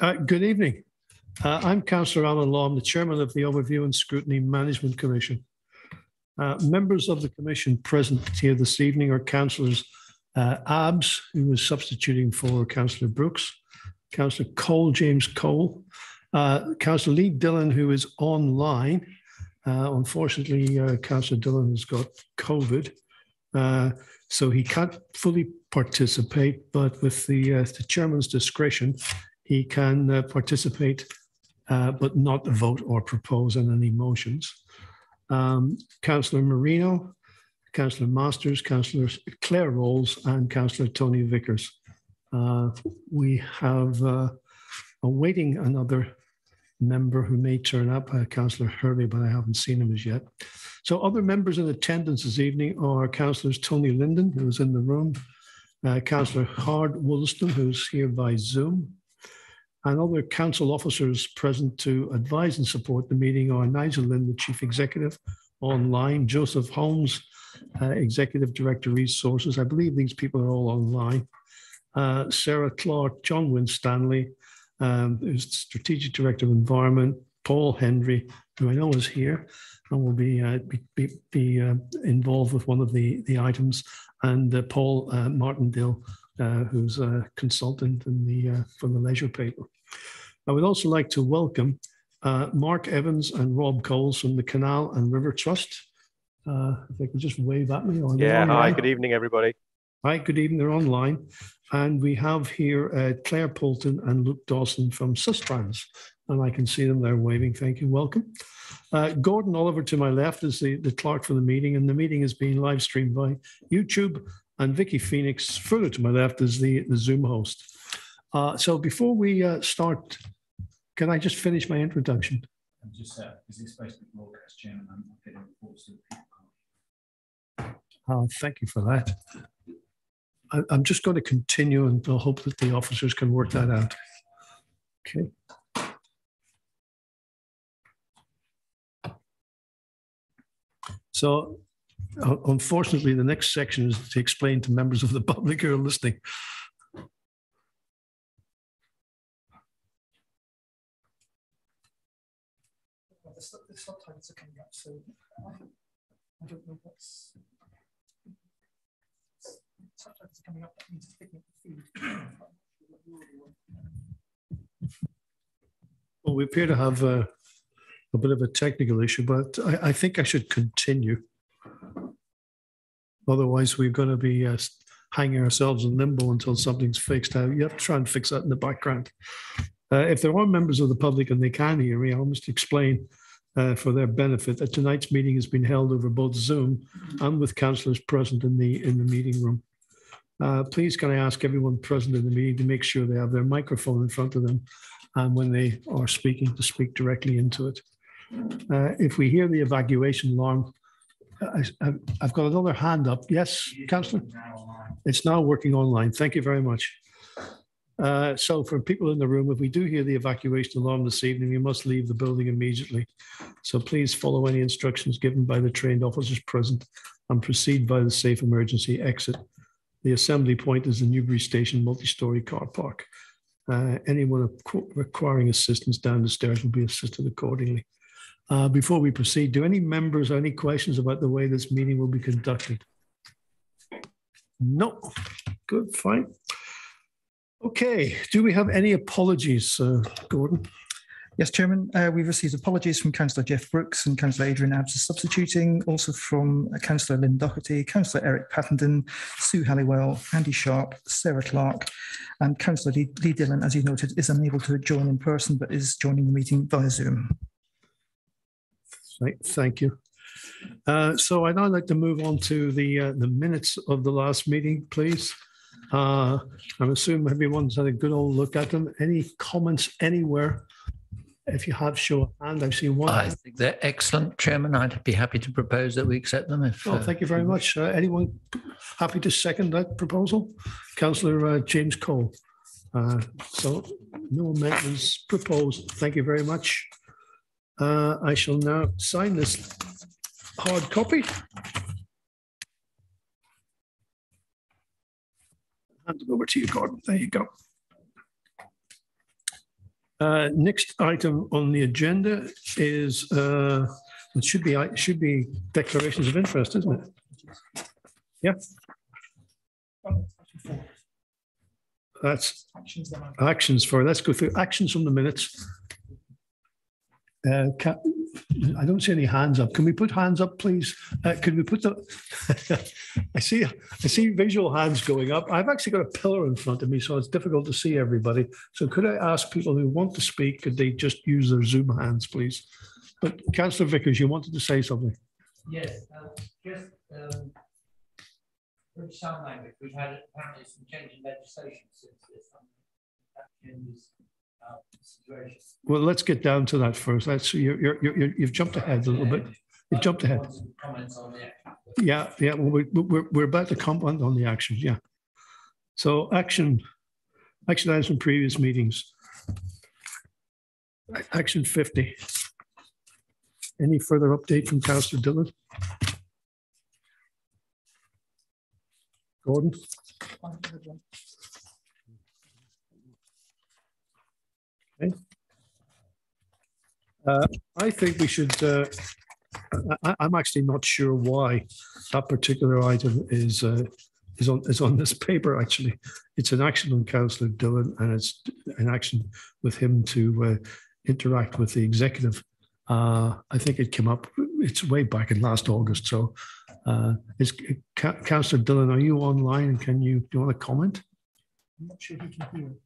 Good evening. I'm Councillor Alan Law. I'm the Chairman of the Overview and Scrutiny Management Commission. Members of the Commission present here this evening are Councillors Abbs, who was substituting for Councillor Brooks, Councillor Cole James Cole, Councillor Lee Dillon, who is online. Unfortunately, Councillor Dillon has got COVID, so he can't fully participate, but with the Chairman's discretion, he can participate but not vote or propose on any motions. Councillor Marino, Councillor Masters, Councillor Claire Rolls and Councillor Tony Vickers. We have awaiting another member who may turn up, Councillor Hervey, but I haven't seen him as yet. So other members in attendance this evening are Councillors Tony Linden, who is in the room, Councillor Hard Woolstone, who's here by Zoom, and other council officers present to advise and support the meeting are Nigel Lynn, the Chief Executive, online, Joseph Holmes, Executive Director, Resources. I believe these people are all online. Sarah Clark, John Winstanley, who's Strategic Director of Environment, Paul Hendry, who I know is here and will be involved with one of the items, and Paul Martindale, who's a consultant in the, from the Leisure paper. I would also like to welcome Mark Evans and Rob Coles from the Canal and River Trust. If they can just wave at me. Yeah, hi, good evening, everybody. Hi, good evening, they're online. And we have here Claire Poulton and Luke Dawson from Sustrans, and I can see them there waving. Thank you, welcome. Gordon Oliver to my left is the clerk for the meeting, and the meeting is being live streamed by YouTube, and Vicky Phoenix further to my left is the Zoom host. So before we start, can I just finish my introduction? I'm just is this supposed to be broadcast, Chairman? I'm not getting reports that people can't. Oh, thank you for that. I'm just going to continue and I'll hope that the officers can work that out. Okay. So unfortunately, the next section is to explain to members of the public who are listening. Well, the subtitles are coming up, so I don't know what's... Subtitles are coming up, that means it's picking up the feed. Well, we appear to have a bit of a technical issue, but I think I should continue. Otherwise, we're going to be hanging ourselves in limbo until something's fixed. You have to try and fix that in the background. If there are members of the public and they can hear me, I must explain for their benefit that tonight's meeting has been held over both Zoom and with councillors present in the meeting room. Please can I ask everyone present in the meeting to make sure they have their microphone in front of them and when they are speaking to speak directly into it. If we hear the evacuation alarm, I've got another hand up. Yes, Councillor? It's now working online. Thank you very much. So for people in the room, if we do hear the evacuation alarm this evening, you must leave the building immediately. So please follow any instructions given by the trained officers present and proceed by the safe emergency exit. The assembly point is the Newbury Station multi-storey car park. Anyone requiring assistance down the stairs will be assisted accordingly. Before we proceed, do any members have any questions about the way this meeting will be conducted? No. Good, fine. Okay. Do we have any apologies, Gordon? Yes, Chairman. We've received apologies from Councillor Jeff Brooks and Councillor Adrian Abbs is substituting, also from Councillor Lynn Doherty, Councillor Eric Pattenden, Sue Halliwell, Andy Sharp, Sarah Clark, and Councillor Lee Dillon, as you noted, is unable to join in person but is joining the meeting via Zoom. Right, thank you. So I'd now like to move on to the minutes of the last meeting, please. I assume everyone's had a good old look at them. Any comments anywhere? If you have, show a hand. I've seen one. I think they're excellent, Chairman. I'd be happy to propose that we accept them. If, thank you very much. Anyone happy to second that proposal? Councillor James Cole. So no amendments proposed. Thank you very much. I shall now sign this hard copy. Hand it over to you, Gordon. There you go. Next item on the agenda is it should be declarations of interest, isn't it? Yeah. That's actions for. Let's go through actions from the minutes. I don't see any hands up. Can we put hands up, please? Could we put the? I see visual hands going up. I've actually got a pillar in front of me, so it's difficult to see everybody. So could I ask people who want to speak, could they just use their Zoom hands, please? But Councillor Vickers, you wanted to say something. Yes, just for some language, we've had apparently some change in legislation since this. That changes. Well, let's get down to that first. Let's you've jumped ahead a little bit. You've jumped ahead. Yeah, yeah. Well, we're about to comment on the action. Yeah. So action items from previous meetings. Action 50. Any further update from Councillor Dillon? Gordon. Okay. I think we should. I'm actually not sure why that particular item is on this paper. Actually, it's an action on Councillor Dillon, and it's an action with him to interact with the executive. I think it came up. It's way back in last August. So, Councillor Dillon, are you online? And do you want to comment? I'm not sure he can hear. I think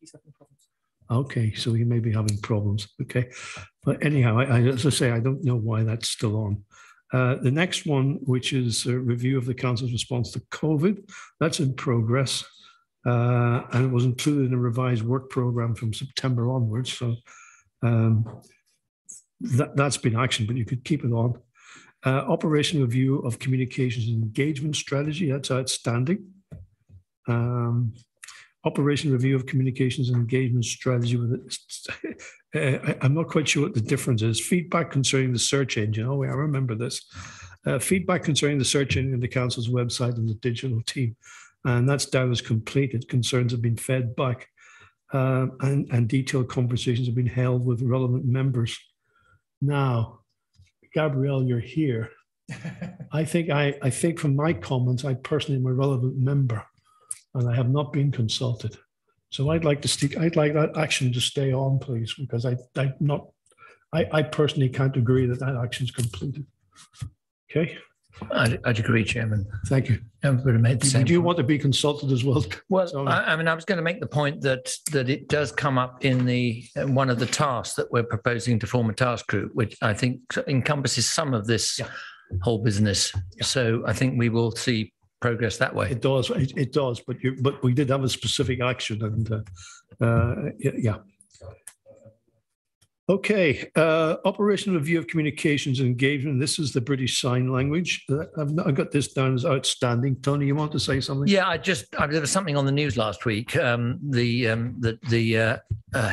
he's having problems. Okay, so he may be having problems. Okay, but anyhow, as I say, I don't know why that's still on. The next one, which is a review of the council's response to COVID, that's in progress, and it was included in a revised work programme from September onwards. So that's been action, but you could keep it on. Operation review of communications and engagement strategy, that's outstanding. Operation review of communications and engagement strategy with it. I'm not quite sure what the difference is. Feedback concerning the search engine. Oh, yeah, I remember this. Feedback concerning the search engine in the council's website and the digital team. And that's down as completed. Concerns have been fed back and detailed conversations have been held with relevant members. Now, Gabrielle, you're here. I think from my comments, I personally am a relevant member, and I have not been consulted. So I'd like to I'd like that action to stay on, please, because I personally can't agree that that action's completed. Okay. I'd agree, Chairman. Thank you. Do you want to be consulted as well? Well, I mean, I was going to make the point that it does come up in one of the tasks that we're proposing to form a task group, which I think encompasses some of this whole business. Yeah. So I think we will see progress that way. It does. It does. But we did have a specific action, and yeah. Okay. Operational review of communications and engagement. This is the British Sign Language. I've got this down as outstanding. Tony, you want to say something? Yeah, there was something on the news last week. The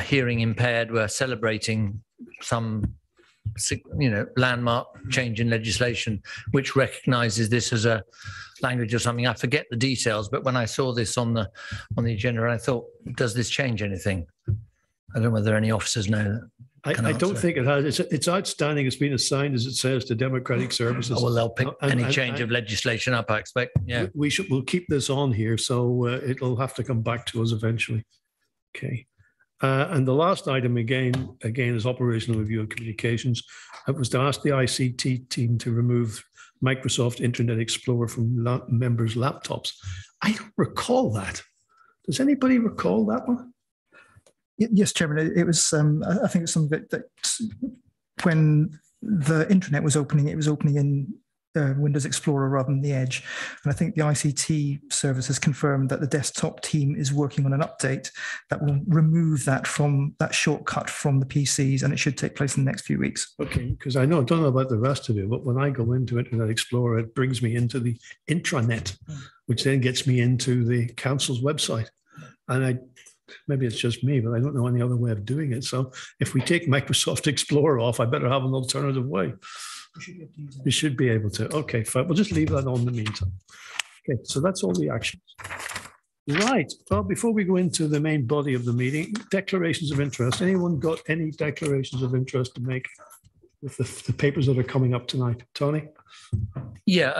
hearing impaired were celebrating some, you know, landmark change in legislation which recognises this as a language or something. I forget the details, but when I saw this on the agenda, I thought, does this change anything? I don't know whether any officers know that. I don't think it has. It's outstanding. It's been assigned, as it says, to democratic services. Oh, well, they'll pick any change of legislation up, I expect. Yeah, we'll keep this on here, so it'll have to come back to us eventually. Okay. And the last item again is operational review of communications. It was to ask the ICT team to remove Microsoft Internet Explorer from members' laptops. I don't recall that. Does anybody recall that one? Yes, Chairman. It was. I think it was something that when the internet was opening, it was opening in Windows Explorer rather than the Edge. And I think the ICT service has confirmed that the desktop team is working on an update that will remove that shortcut from the PCs, and it should take place in the next few weeks. Okay, because I don't know about the rest of it, but when I go into Internet Explorer, it brings me into the intranet, which then gets me into the council's website. And maybe it's just me, but I don't know any other way of doing it. So if we take Microsoft Explorer off, I better have an alternative way. You should be able to. Okay, fine. We'll just leave that on the meantime. Okay, so that's all the actions. Right. Well, before we go into the main body of the meeting, declarations of interest. Anyone got any declarations of interest to make with the papers that are coming up tonight? Tony? Yeah,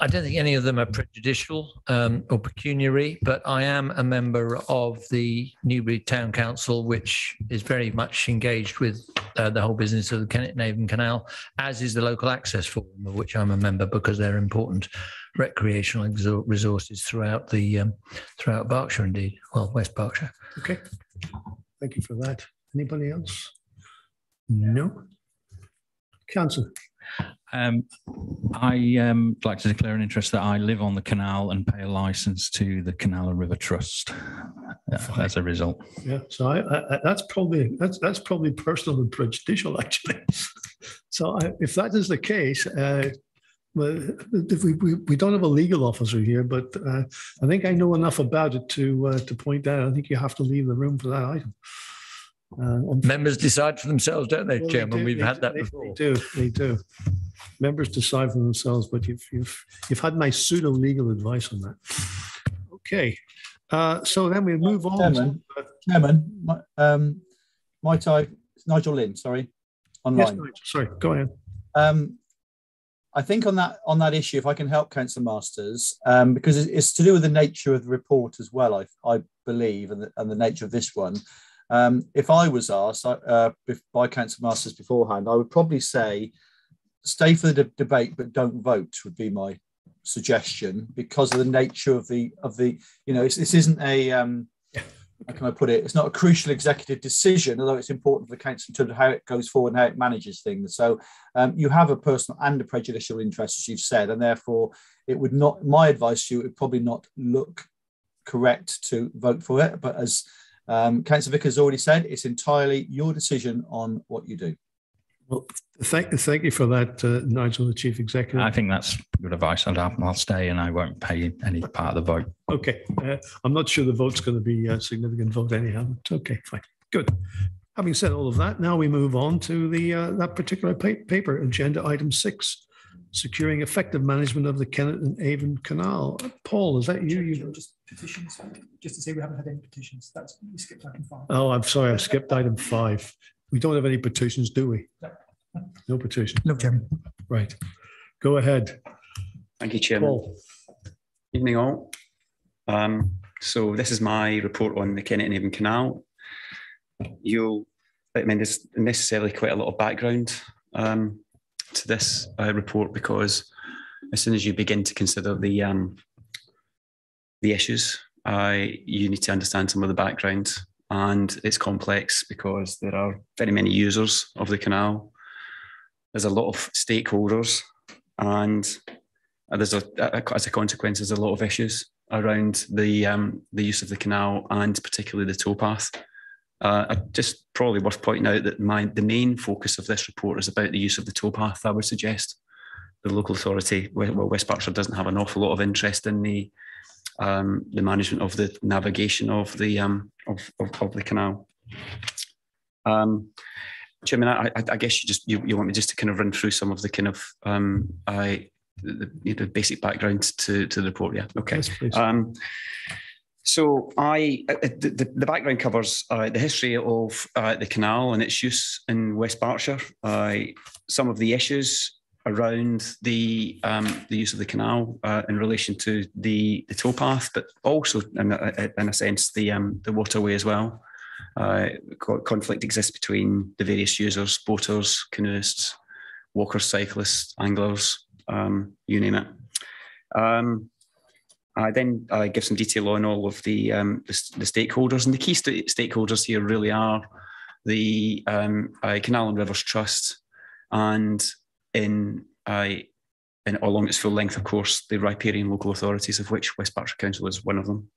I don't think any of them are prejudicial or pecuniary, but I am a member of the Newbury Town Council, which is very much engaged with the whole business of the Kent-Navan Canal, as is the Local Access Forum, of which I'm a member because they're important recreational resources throughout the throughout Berkshire, indeed, well, West Berkshire. Okay, thank you for that. Anybody else? No. Councillor. I like to declare an interest that I live on the canal and pay a licence to the Canal and River Trust. As a result, yeah. So I that's probably personal and prejudicial, actually. So if that is the case, well, we don't have a legal officer here, but I think I know enough about it to point out. I think you have to leave the room for that item. Members decide for themselves, don't they, well, Chairman? We've had that before. They do. Members decide for themselves, but you've had my pseudo legal advice on that. Okay, so then we move on. Chairman, might I? It's Nigel Lynn. Sorry, online. Yes, Nigel, sorry, go ahead. I think on that issue, if I can help, Councillor Masters, because it's to do with the nature of the report as well. I believe, and the nature of this one. If I was asked by Council Masters beforehand, I would probably say stay for the debate but don't vote would be my suggestion, because of the nature of the this isn't a how can I put it? It's not a crucial executive decision, although it's important for the council in terms of how it goes forward and how it manages things. So you have a personal and a prejudicial interest, as you've said, and therefore it would not. My advice to you, it would probably not look correct to vote for it, but as Councillor Vickers already said, it's entirely your decision on what you do. Well, thank you for that, Nigel, the Chief Executive. I think that's good advice, and I'll stay and I won't pay any part of the vote. Okay. I'm not sure the vote's going to be a significant vote anyhow. Okay, fine. Good. Having said all of that, now we move on to the that particular paper, Agenda Item 6, Securing Effective Management of the Kennet and Avon Canal. Paul, is that you? Petitions, just to say we haven't had any petitions. That's we skipped item 5. Oh, I'm sorry, I skipped item 5. We don't have any petitions, do we? No petition. No, Chairman. Right. Go ahead. Thank you, Chairman. Paul. Evening all. So this is my report on the Kennet and Avon Canal. There's necessarily quite a lot of background to this report, because as soon as you begin to consider the issues, you need to understand some of the background, and it's complex because there are very many users of the canal. There's a lot of stakeholders, and there's as a consequence, there's a lot of issues around the use of the canal, and particularly the towpath. Just probably worth pointing out that the main focus of this report is about the use of the towpath. I would suggest the local authority, well, West Berkshire doesn't have an awful lot of interest in the management of the navigation of the of the canal. Chairman, I guess you want me just to kind of run through some of the kind of the basic background to the report. Yeah. Okay. Yes, please. So the background covers the history of the canal and its use in West Berkshire. Some of the issues around the use of the canal in relation to the towpath, but also in a sense the waterway as well. Conflict exists between the various users: boaters, canoeists, walkers, cyclists, anglers, you name it. I then give some detail on all of the stakeholders, and the key stakeholders here really are the Canal and Rivers Trust, and in along its full length, of course, the riparian local authorities, of which West Berkshire Council is one of them.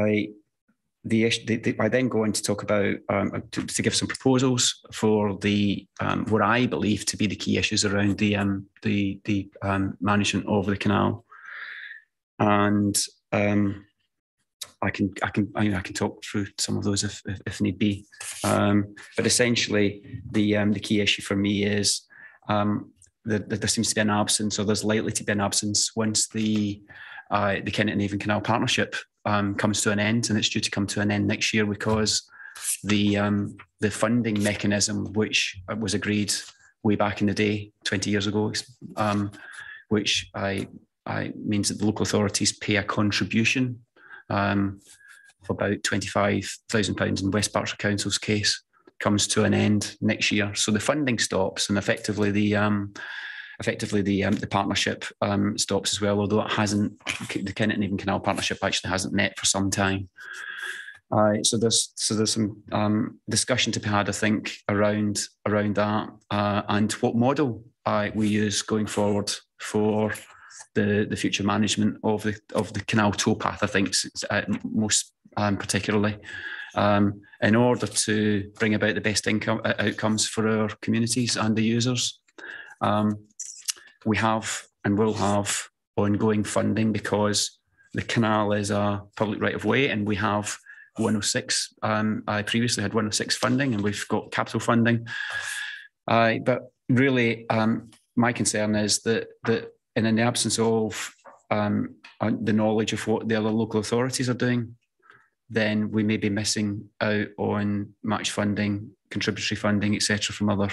I then go on to talk about to give some proposals for the what I believe to be the key issues around the management of the canal, and I can talk through some of those if need be, but essentially the key issue for me is there seems to be an absence, or there's likely to be an absence once the Kent and Avon Canal Partnership comes to an end, and it's due to come to an end next year because the funding mechanism, which was agreed way back in the day, 20 years ago, which I means that the local authorities pay a contribution for about £25,000 in West Berkshire Council's case, comes to an end next year. So the funding stops, and effectively the partnership stops as well, although it hasn't, the Kent and Avon Canal Partnership actually hasn't met for some time. So there's some discussion to be had, I think, around that and what model we use going forward for the future management of the canal towpath, I think, most particularly, in order to bring about the best outcomes for our communities and the users. We have and will have ongoing funding because the canal is a public right of way, and we have 106. I previously had 106 funding, and we've got capital funding. But really, my concern is that in the absence of the knowledge of what the other local authorities are doing, then we may be missing out on match funding, contributory funding, etc., from other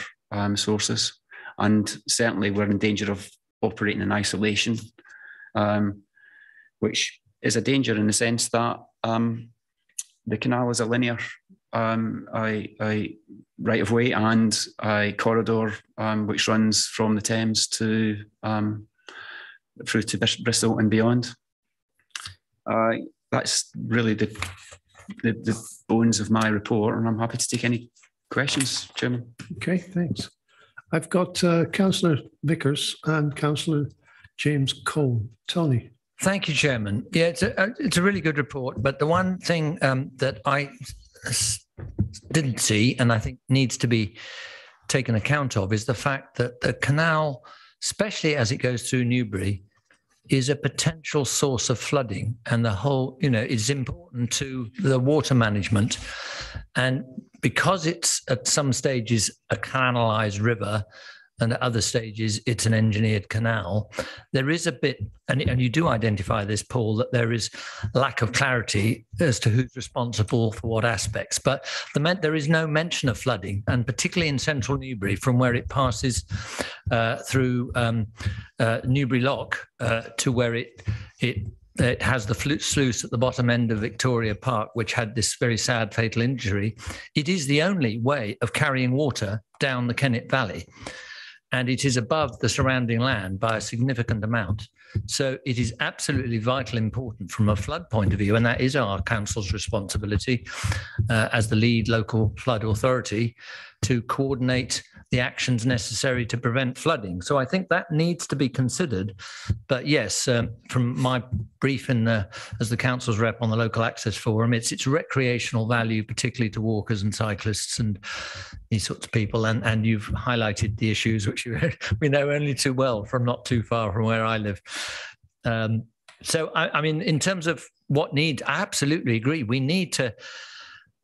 sources. And certainly, we're in danger of operating in isolation, which is a danger in the sense that the canal is a linear right of way and a corridor which runs from the Thames to through to Bristol and beyond. That's really the bones of my report, and I'm happy to take any questions, Chairman. Okay, thanks. I've got Councillor Vickers and Councillor James Cole. Tony. Thank you, Chairman. Yeah, it's a really good report, but the one thing that I didn't see, and I think needs to be taken account of, is the fact that the canal, especially as it goes through Newbury, is a potential source of flooding, and the whole, is important to the water management. And because it's at some stages a canalised river, and at other stages, it's an engineered canal. There is a bit, and you do identify this, Paul, that there is lack of clarity as to who's responsible for what aspects. But there is no mention of flooding, and particularly in central Newbury, from where it passes through Newbury Lock to where it has the sluice at the bottom end of Victoria Park, which had this very sad fatal injury. It is the only way of carrying water down the Kennet Valley, and it is above the surrounding land by a significant amount. So it is absolutely vital important from a flood point of view, and that is our council's responsibility as the lead local flood authority to coordinate the actions necessary to prevent flooding. So I think that needs to be considered. But yes, from my brief as the council's rep on the local access forum, it's recreational value, particularly to walkers and cyclists and these sorts of people. And you've highlighted the issues which we know only too well from not too far from where I live. So I mean, in terms of what needs, I absolutely agree. We need to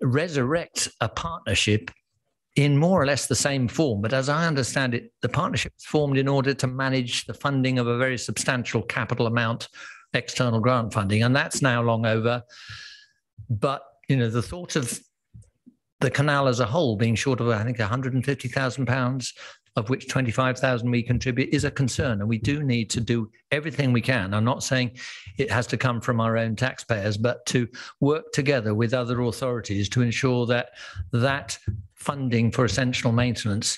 resurrect a partnership in more or less the same form. But as I understand it, the partnership was formed in order to manage the funding of a very substantial capital amount, external grant funding, and that's now long over. But, the thought of the canal as a whole being short of, I think, £150,000, of which £25,000 we contribute, is a concern, and we do need to do everything we can. I'm not saying it has to come from our own taxpayers, but to work together with other authorities to ensure that funding for essential maintenance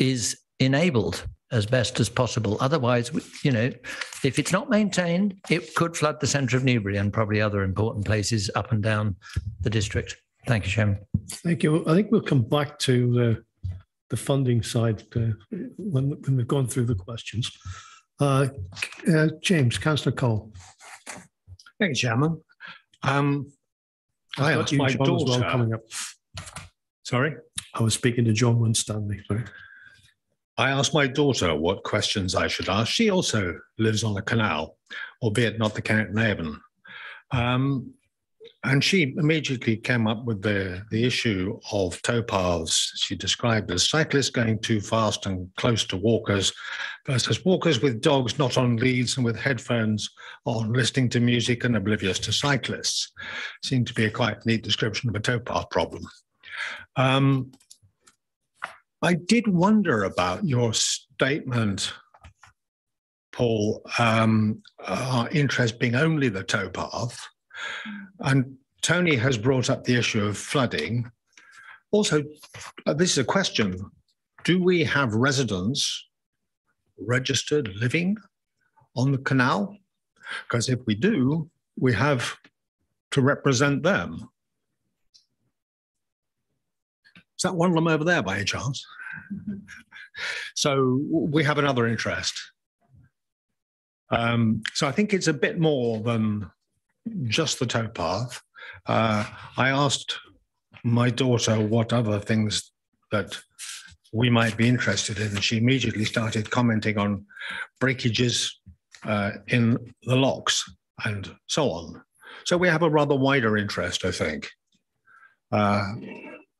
is enabled as best as possible. Otherwise, if it's not maintained, it could flood the centre of Newbury and probably other important places up and down the district. Thank you, Chairman. Thank you. I think we'll come back to the funding side when we've gone through the questions. James, Councillor Cole. Thank you, Chairman. I have my daughter as well coming up. Sorry? I was speaking to John Winstanley. Sorry. I asked my daughter what questions I should ask. She also lives on a canal, albeit not the Canal and Avon. And she immediately came up with the issue of towpaths. She described as cyclists going too fast and close to walkers versus walkers with dogs not on leads and with headphones on, listening to music and oblivious to cyclists. Seemed to be a quite neat description of a towpath problem. I did wonder about your statement, Paul, our interest being only the towpath. And Tony has brought up the issue of flooding. Also, this is a question. Do we have residents registered living on the canal? Because if we do, we have to represent them. Is that one of them over there by any chance? So we have another interest. So I think it's a bit more than just the towpath. I asked my daughter what other things that we might be interested in, and she immediately started commenting on breakages in the locks and so on. So we have a rather wider interest, I think.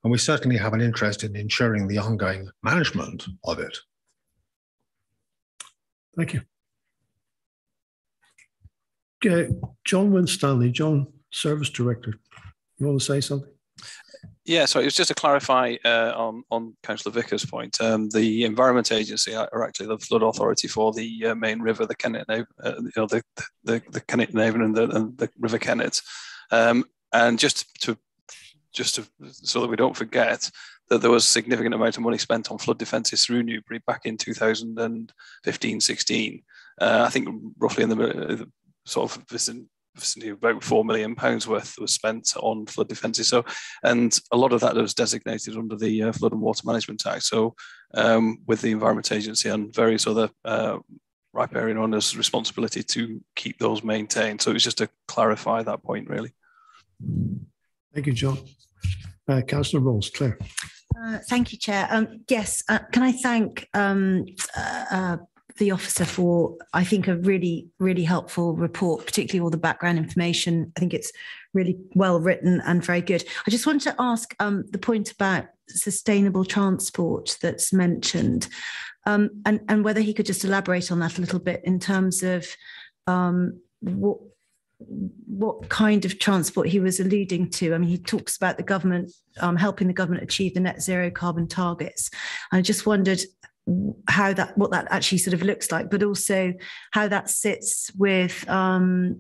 And we certainly have an interest in ensuring the ongoing management of it. Thank you. John Winstanley, John, Service Director, you want to say something? Yeah, sorry, it was just to clarify on Councillor Vickers' point. The Environment Agency are actually the flood authority for the main river, the Kennet, you know, the Kennet Naven and the River Kennet. And just to, so that we don't forget that there was a significant amount of money spent on flood defences through Newbury back in 2015-16. I think roughly in the sort of vicinity of about £4 million worth was spent on flood defences. So, and a lot of that was designated under the Flood and Water Management Act. So, with the Environment Agency and various other riparian owners' responsibility to keep those maintained. So, it was just to clarify that point, really. Thank you, John. Councillor Rolls, Claire. Thank you, Chair. Yes, can I thank the officer for, I think, a really, really helpful report, particularly all the background information. I think it's really well written and very good. I just wanted to ask the point about sustainable transport that's mentioned, and whether he could just elaborate on that a little bit in terms of what kind of transport he was alluding to. I mean, he talks about the government, helping the government achieve the net zero carbon targets. I just wondered how that, what that actually sort of looks like, but also how that sits with you know,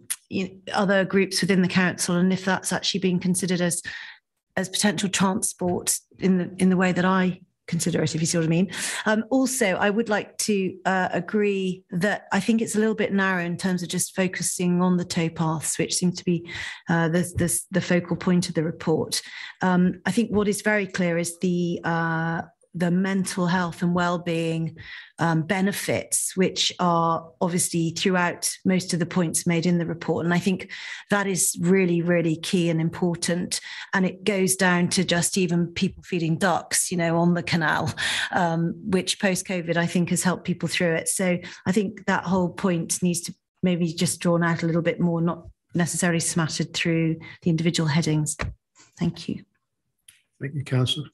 other groups within the council, and if that's actually being considered as potential transport in the way that I consider it, if you see what I mean. Also, I would like to agree that I think it's a little bit narrow in terms of just focusing on the towpaths, which seem to be the focal point of the report. I think what is very clear is the mental health and well-being benefits, which are obviously throughout most of the points made in the report. And I think that is really, really key and important. And it goes down to just even people feeding ducks, you know, on the canal, which post-COVID, I think, has helped people through it. So I think that whole point needs to maybe just drawn out a little bit more, not necessarily smattered through the individual headings. Thank you. Thank you, Councillor.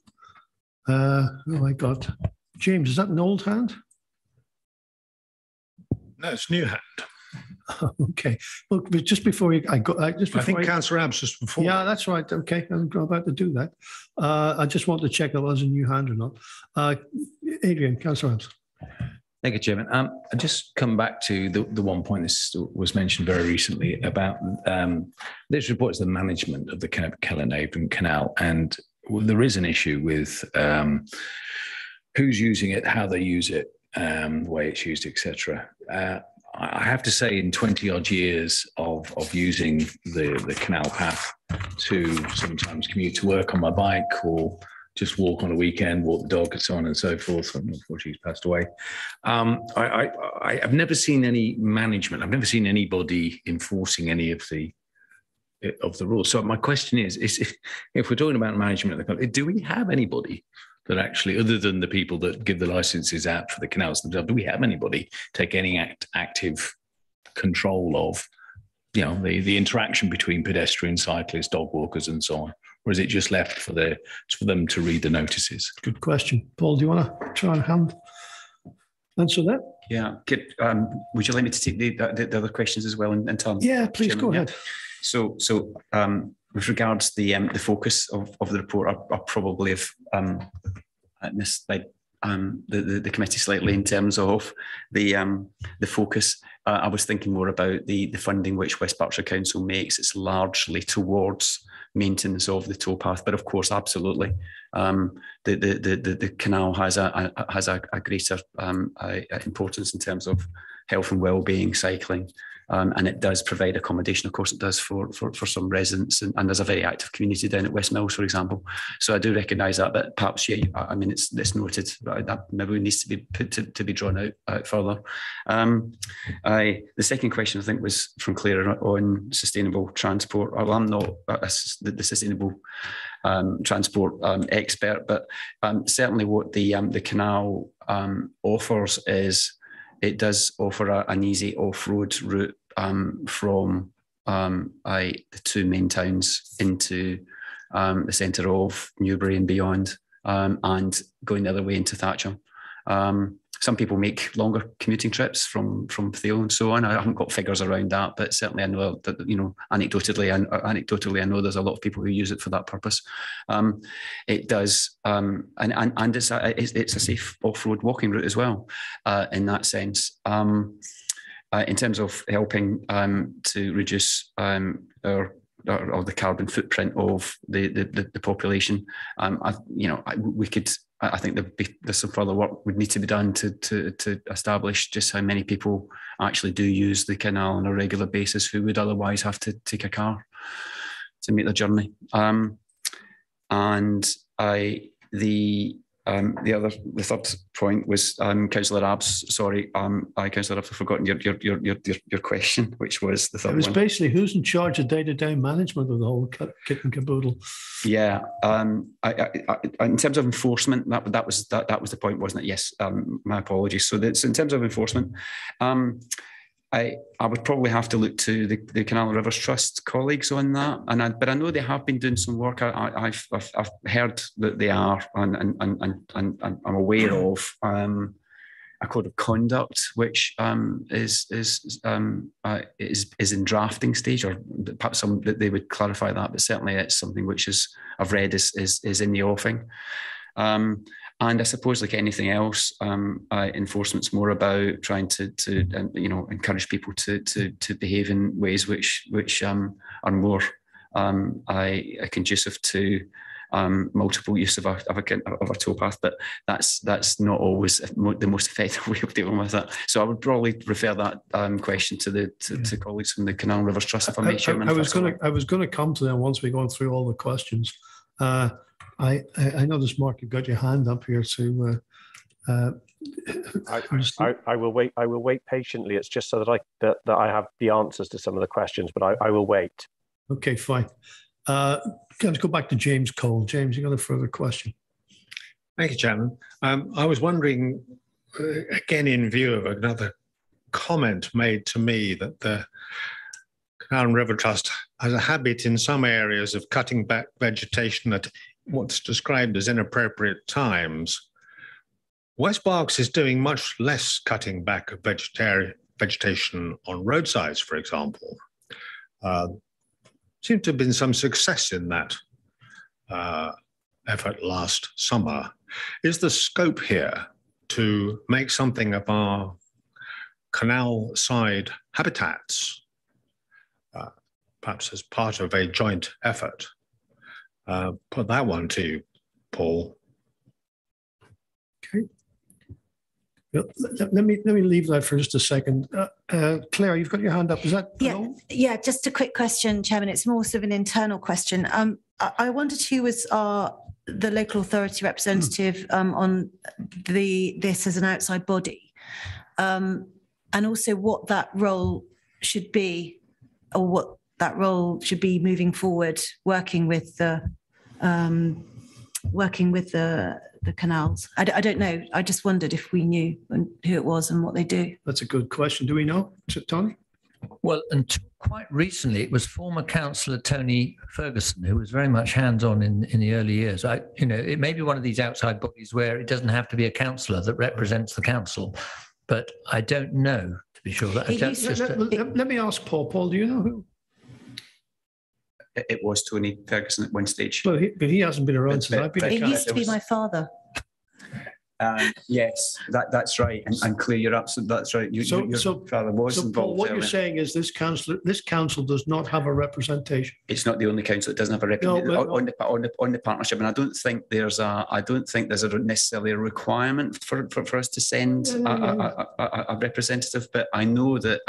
Oh my God, James, is that an old hand? No, it's new hand. Okay. Well, but just before you, I think Councillor Abbs just before. Yeah, that's right. Okay, I'm about to do that. I just want to check if it was a new hand or not. Adrian, Councillor Abbs. Thank you, Chairman. I just come back to the one point that was mentioned very recently about this report is the management of the Kennet-Navan Canal, and well, there is an issue with who's using it, how they use it, the way it's used, etc. I have to say, in 20-odd years of using the canal path to sometimes commute to work on my bike or just walk on a weekend, walk the dog, and so on and so forth, before she's passed away. I've never seen any management. I've never seen anybody enforcing any of the rules. So my question is if we're talking about management of the canal, do we have anybody that actually, other than the people that give the licenses out for the canals themselves, do we have anybody take any active control of you know, the interaction between pedestrians, cyclists, dog walkers, and so on? Or is it just left for them to read the notices? Good question. Paul, do you want to try and answer that? Yeah. Would you like me to take the other questions as well in turn? Yeah, please, Chairman? Go ahead. So with regards to the focus of the report, I probably have misled the committee slightly in terms of the focus. I was thinking more about the funding which West Berkshire Council makes. It's largely towards maintenance of the towpath, but of course, absolutely, the canal has a greater importance in terms of health and well-being, cycling. And it does provide accommodation, of course it does, for some residents, and there's a very active community down at West Mills, for example. So I do recognise that, but perhaps, yeah, I mean, it's noted, right? That maybe needs to be put to be drawn out further. The second question, I think, was from Claire on sustainable transport. Well, I'm not the sustainable transport expert, but certainly what the canal offers is, it does offer an easy off-road route from the two main towns into the centre of Newbury and beyond, and going the other way into Thatcham. Some people make longer commuting trips from Theo and so on. I haven't got figures around that, but certainly I know that, you know, anecdotally I know there's a lot of people who use it for that purpose. It does, and it's a safe off-road walking route as well, in that sense. In terms of helping to reduce our the carbon footprint of the population, we could. I think there's some further work would need to be done to establish just how many people actually do use the canal on a regular basis who would otherwise have to take a car to make their journey. The third point was Councillor Abbs. Sorry, Councillor Abbs, I've forgotten your question, which was the third one. It was basically who's in charge of day-to-day management of the whole kit and caboodle. Yeah, I in terms of enforcement, that was the point, wasn't it? Yes, my apologies. So that's in terms of enforcement. I would probably have to look to the Canal and River Trust colleagues on that, but I know they have been doing some work. I've heard that they are, and I'm aware of a code of conduct which is in drafting stage, or perhaps they would clarify that. But certainly, it's something which I've read is in the offing. And I suppose, like anything else, enforcement's more about trying to encourage people to behave in ways which are more conducive to multiple use of a towpath. But that's not always the most effective way of dealing with it. So I would probably refer that question to colleagues from the Canal and Rivers Trust, if I may, Chairman. I was going to come to them once we go through all the questions. I know this, Mark. You've got your hand up here, so I will wait. I will wait patiently. It's just so that I have the answers to some of the questions, but I will wait. Okay, fine. Let's go back to James Cole. James, you got a further question? Thank you, Chairman. I was wondering, again, in view of another comment made to me, that the Canal and River Trust has a habit in some areas of cutting back vegetation at what's described as inappropriate times. West Berks is doing much less cutting back of vegetation on roadsides, for example. Seems to have been some success in that effort last summer. Is the scope here to make something of our canal side habitats, perhaps as part of a joint effort? Put that one to you, Paul. Okay. Well, let me leave that for just a second. Claire, you've got your hand up. Is that? Yeah. Yeah. Just a quick question, Chairman. It's more sort of an internal question. I wondered who was the local authority representative on this as an outside body, and also what that role should be, or what that role should be moving forward, working with the canals. I don't know. I just wondered if we knew who it was and what they do. That's a good question. Do we know, Tony? Well, until quite recently, it was former councillor Tony Ferguson who was very much hands-on in the early years. It may be one of these outside bodies where it doesn't have to be a councillor that represents the council, but I don't know to be sure. Let me ask Paul. Paul, do you know who? It was Tony Ferguson at one stage. Well, he hasn't been around since I've been. It used to be my father. Yes, that's right, and Claire, you're absolutely that's right. Your father was involved. Paul, what you're saying is this council does not have a representation. It's not the only council that doesn't have a representation on the partnership, and I don't think there's a necessarily a requirement for us to send a representative. But I know that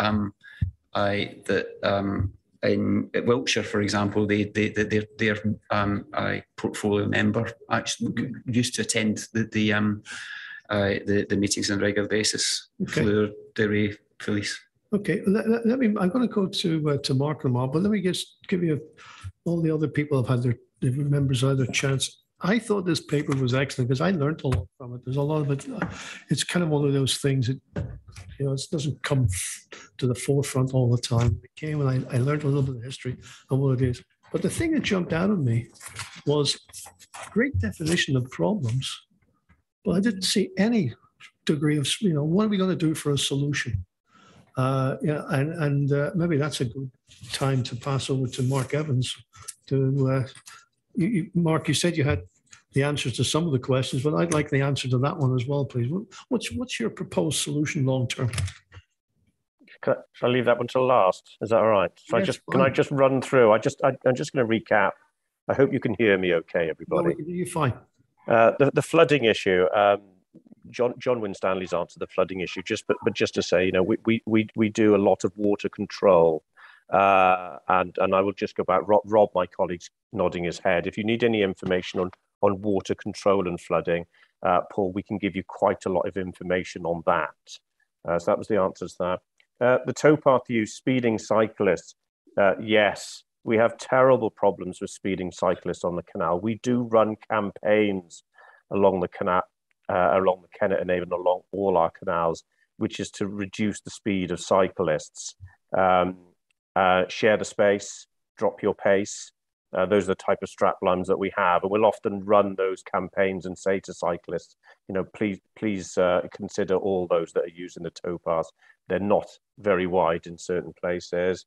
in Wiltshire, for example, their portfolio member actually used to attend the meetings on a regular basis. Okay. Fleur, Derry, Police. Okay, let me. I'm going to go to Mark and Mark, but let me just give you all the other people have had their members had their chance. I thought this paper was excellent because I learned a lot from it. There's a lot of it. It's kind of one of those things that, it doesn't come to the forefront all the time. It came and I learned a little bit of history and what it is. But the thing that jumped out at me was great definition of problems, but I didn't see any degree of, what are we going to do for a solution? Maybe that's a good time to pass over to Mark Evans to... Mark, you said you had the answers to some of the questions, but I'd like the answer to that one as well, please. What's your proposed solution long term? Shall I leave that one till last? Is that all right? So yes, can I just run through? I'm just going to recap. I hope you can hear me, okay, everybody. No, you're fine. The flooding issue. John Winstanley's answered the flooding issue. But just to say, we do a lot of water control. And I will just go back. Rob, my colleague's nodding his head. If you need any information on water control and flooding, Paul, we can give you quite a lot of information on that. So that was the answer to that. The towpath use, speeding cyclists. Yes, we have terrible problems with speeding cyclists on the canal. We do run campaigns along the canal, along the Kennet and even along all our canals, which is to reduce the speed of cyclists. Share the space, drop your pace. Those are the type of straplines that we have. And we'll often run those campaigns and say to cyclists, please consider all those that are using the towpaths. They're not very wide in certain places.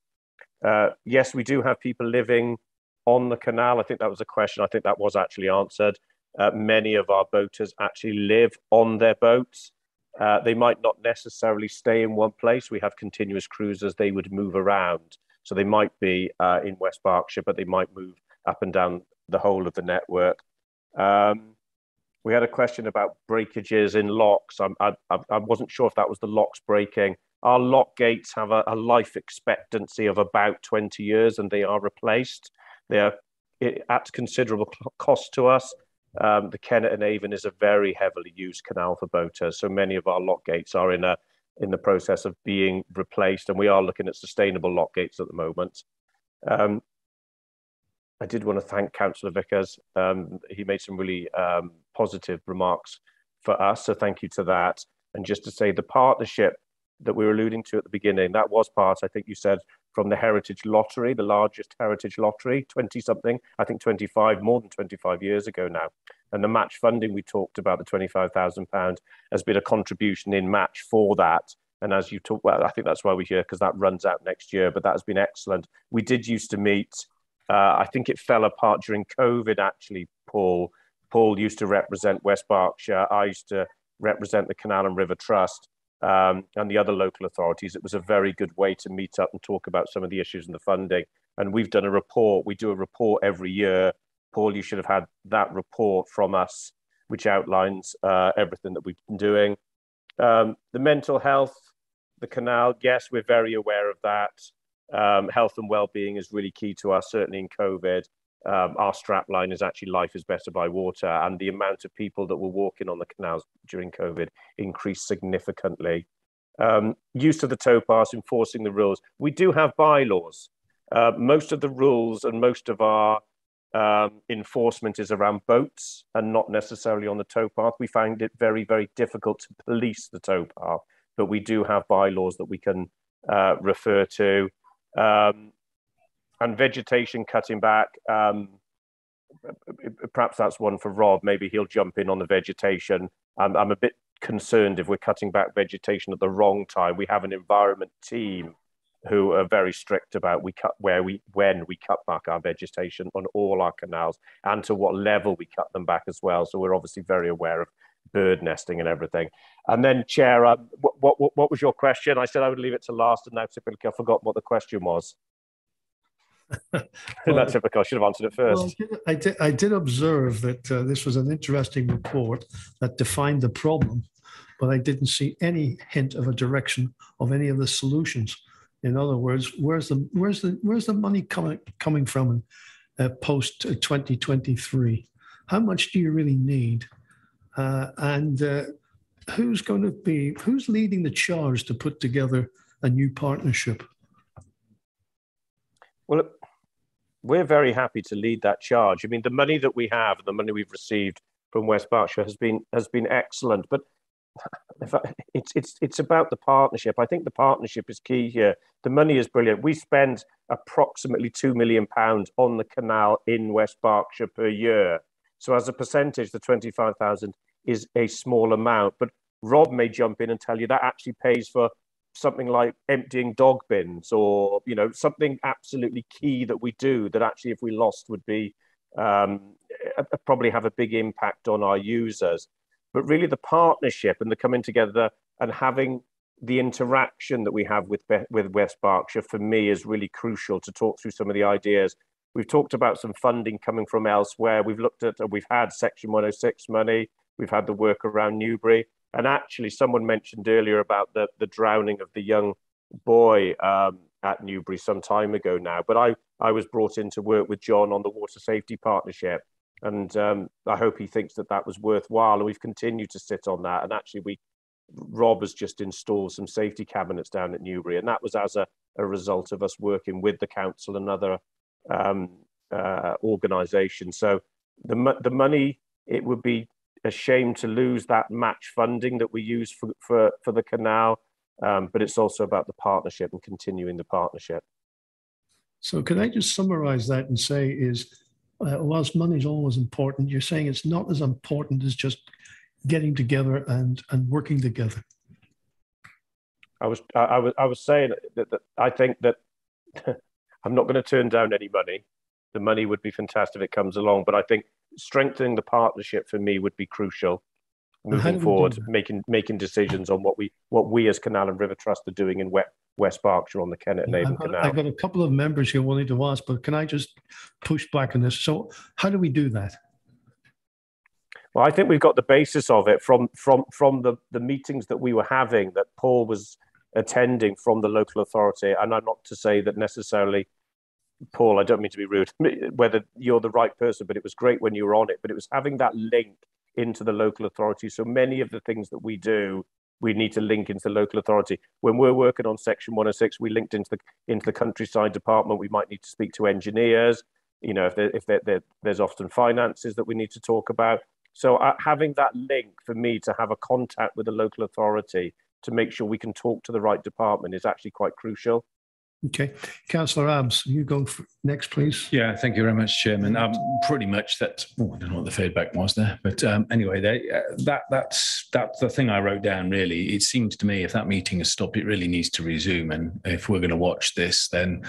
Yes, we do have people living on the canal. I think that was a question. I think that was actually answered. Many of our boaters actually live on their boats. They might not necessarily stay in one place. We have continuous cruisers. They would move around. So they might be in West Berkshire, but they might move up and down the whole of the network. We had a question about breakages in locks. I wasn't sure if that was the locks breaking. Our lock gates have a life expectancy of about 20 years and they are replaced. They are at considerable cost to us. The Kennet and Avon is a very heavily used canal for boaters, so many of our lock gates are in the process of being replaced, and we are looking at sustainable lock gates at the moment. I did want to thank Councillor Vickers. He made some really positive remarks for us, so thank you to that. And just to say the partnership that we were alluding to at the beginning, that was part, I think you said, from the Heritage Lottery, the largest Heritage Lottery, 20-something, I think 25, more than 25 years ago now. And the match funding we talked about, the £25,000, has been a contribution in match for that. And as you talk, well, I think that's why we're here, because that runs out next year, but that has been excellent. We did used to meet, I think it fell apart during COVID, actually, Paul. Paul used to represent West Berkshire. I used to represent the Canal and River Trust. And the other local authorities. It was a very good way to meet up and talk about some of the issues and the funding. And we've done a report. We do a report every year. Paul, you should have had that report from us, which outlines everything that we've been doing. The mental health, the canal, yes, we're very aware of that. Health and well-being is really key to us, certainly in COVID. Our strapline is actually life is better by water, and the amount of people that were walking on the canals during COVID increased significantly. Use of the towpaths, enforcing the rules. We do have bylaws. Most of the rules and most of our enforcement is around boats and not necessarily on the towpath. We found it very, very difficult to police the towpath, but we do have bylaws that we can refer to. And vegetation cutting back, perhaps that's one for Rob, maybe he'll jump in on the vegetation. I'm a bit concerned if we're cutting back vegetation at the wrong time. We have an environment team who are very strict about when we cut back our vegetation on all our canals and to what level we cut them back as well. So we're obviously very aware of bird nesting and everything. And then, Chair, what was your question? I said I would leave it to last, and now typically I've forgotten what the question was. That's typical. I should have answered it first. Well, I did observe that this was an interesting report that defined the problem, but I didn't see any hint of a direction of any of the solutions. In other words, where's the money coming from post 2023? How much do you really need? And who's leading the charge to put together a new partnership? Well, we're very happy to lead that charge. I mean, the money that we have, the money we've received from West Berkshire has been excellent. But it's about the partnership. I think the partnership is key here. The money is brilliant. We spend approximately £2 million on the canal in West Berkshire per year. So as a percentage, the £25,000 is a small amount. But Rob may jump in and tell you that actually pays for something like emptying dog bins, or something absolutely key that we do that actually, if we lost, would be probably have a big impact on our users. But really, the partnership and the coming together and having the interaction that we have with West Berkshire, for me, is really crucial to talk through some of the ideas. We've talked about some funding coming from elsewhere. We've looked at, we've had Section 106 money. We've had the work around Newbury. And actually, someone mentioned earlier about the drowning of the young boy at Newbury some time ago now. But I was brought in to work with John on the Water Safety Partnership. And I hope he thinks that that was worthwhile. And we've continued to sit on that. And actually, Rob has just installed some safety cabinets down at Newbury. And that was as a result of us working with the council and other organisations. So the money, it would be a shame to lose that match funding that we use for the canal, but it's also about the partnership and continuing the partnership. So could I just summarise that and say is, whilst money is always important, you're saying it's not as important as just getting together and working together. I was saying that I think that I'm not going to turn down any money. The money would be fantastic if it comes along, but I think strengthening the partnership for me would be crucial moving forward, making decisions on what we as Canal and River Trust are doing in West Berkshire on the Kennet-Navan Canal. I've got a couple of members here wanting to ask, but can I just push back on this? So how do we do that? Well, I think we've got the basis of it from the meetings that we were having, that Paul was attending from the local authority. And I'm not to say that necessarily, Paul, I don't mean to be rude, whether you're the right person, but it was great when you were on it. But it was having that link into the local authority. So many of the things that we do, we need to link into the local authority. When we're working on Section 106, we linked into the countryside department. We might need to speak to engineers. There's often finances that we need to talk about. So having that link, for me to have a contact with the local authority to make sure we can talk to the right department, is actually quite crucial. Okay, Councillor Abbs, you go next, please. Yeah, thank you very much, Chairman. Pretty much that. Oh, I don't know what the feedback was there, but anyway, that's the thing I wrote down. Really, it seems to me if that meeting has stopped, it really needs to resume. And if we're going to watch this, then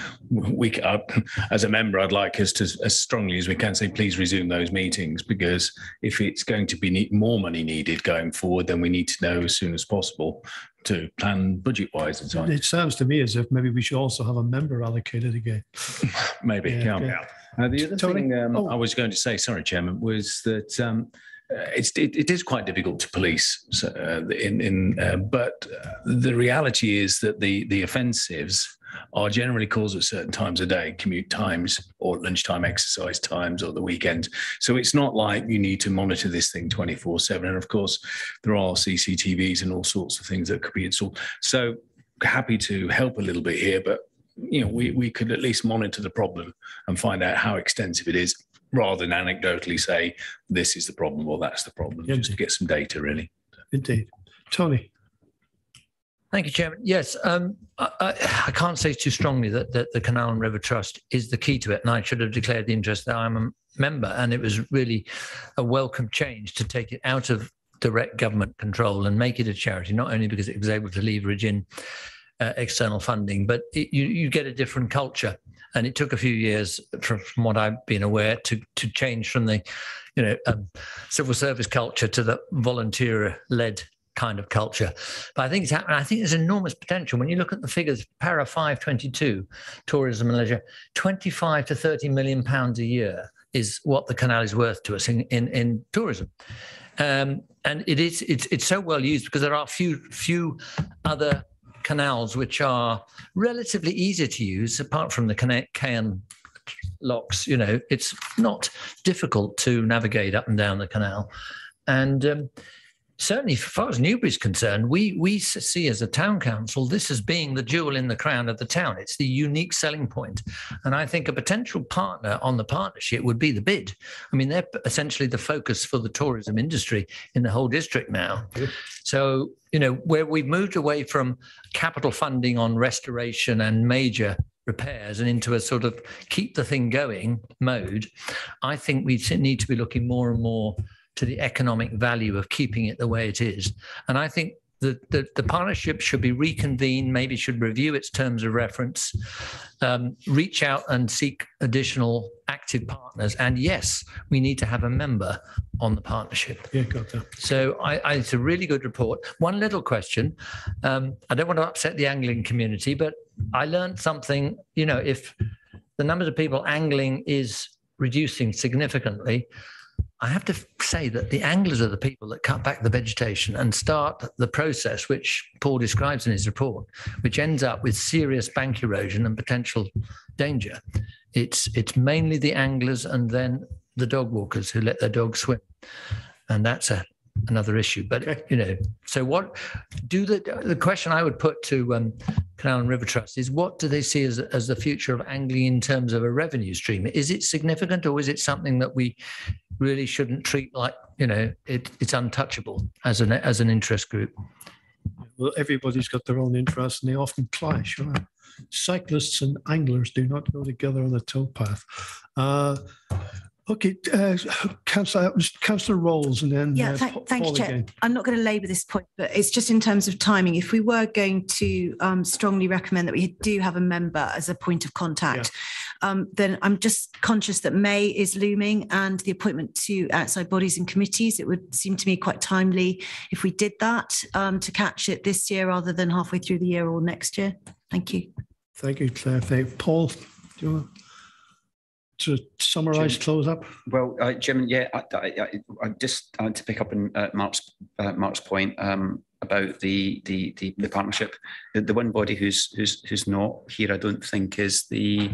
as a member, I'd like us to, as strongly as we can, say please resume those meetings, because if it's going to be more money needed going forward, then we need to know as soon as possible to plan budget-wise and so on. It sounds to me as if maybe we should also have a member allocated again. Maybe, yeah. The other thing I was going to say, sorry, Chairman, was that it is quite difficult to police. So, but the reality is that the offensives are generally caused at certain times of day, commute times or lunchtime exercise times or the weekend. So it's not like you need to monitor this thing 24/7. And of course, there are CCTVs and all sorts of things that could be installed. So happy to help a little bit here, but we could at least monitor the problem and find out how extensive it is, rather than anecdotally say, this is the problem or that's the problem, just to get some data, really. Indeed. Tony? Thank you, Chairman. Yes, I can't say too strongly that the Canal and River Trust is the key to it, and I should have declared the interest that I'm a member, and it was really a welcome change to take it out of direct government control and make it a charity, not only because it was able to leverage in external funding, but you get a different culture. And it took a few years, from what I've been aware, to change from the civil service culture to the volunteer-led kind of culture. But I think it's happening. I think there's enormous potential. When you look at the figures, para 522, tourism and leisure, 25 to 30 million pounds a year is what the canal is worth to us in tourism. And it's so well used because there are few other canals which are relatively easy to use, apart from the Caen locks. It's not difficult to navigate up and down the canal. And certainly, as far as Newbury's concerned, we see as a town council this as being the jewel in the crown of the town. It's the unique selling point. And I think a potential partner on the partnership would be the bid. I mean, they're essentially the focus for the tourism industry in the whole district now. So, where we've moved away from capital funding on restoration and major repairs and into a sort of keep the thing going mode, I think we need to be looking more and more to the economic value of keeping it the way it is. And I think the partnership should be reconvened, maybe should review its terms of reference, reach out and seek additional active partners. And yes, we need to have a member on the partnership. Yeah, got that. So it's a really good report. One little question. I don't want to upset the angling community, but I learned something, if the numbers of people angling is reducing significantly, I have to say that the anglers are the people that cut back the vegetation and start the process, which Paul describes in his report, which ends up with serious bank erosion and potential danger. It's mainly the anglers and then the dog walkers who let their dogs swim. And that's another issue. But, so what do the question I would put to Canal and River Trust is, what do they see as the future of angling in terms of a revenue stream? Is it significant, or is it something that we really shouldn't treat like, it's untouchable as an interest group? Well, everybody's got their own interests and they often clash, right? Cyclists and anglers do not go together on the towpath. Okay, Councillor Rolls, and then thank you, Chair. I'm not going to labour this point, but it's just in terms of timing. If we were going to strongly recommend that we do have a member as a point of contact, then I'm just conscious that May is looming and the appointment to outside bodies and committees. It would seem to me quite timely if we did that to catch it this year rather than halfway through the year or next year. Thank you. Thank you, Claire. Thank you. Paul, do you want to summarise, close up? Well, Jim, yeah, I just to pick up on Mark's point about the partnership. The one body who's not here, I don't think, is the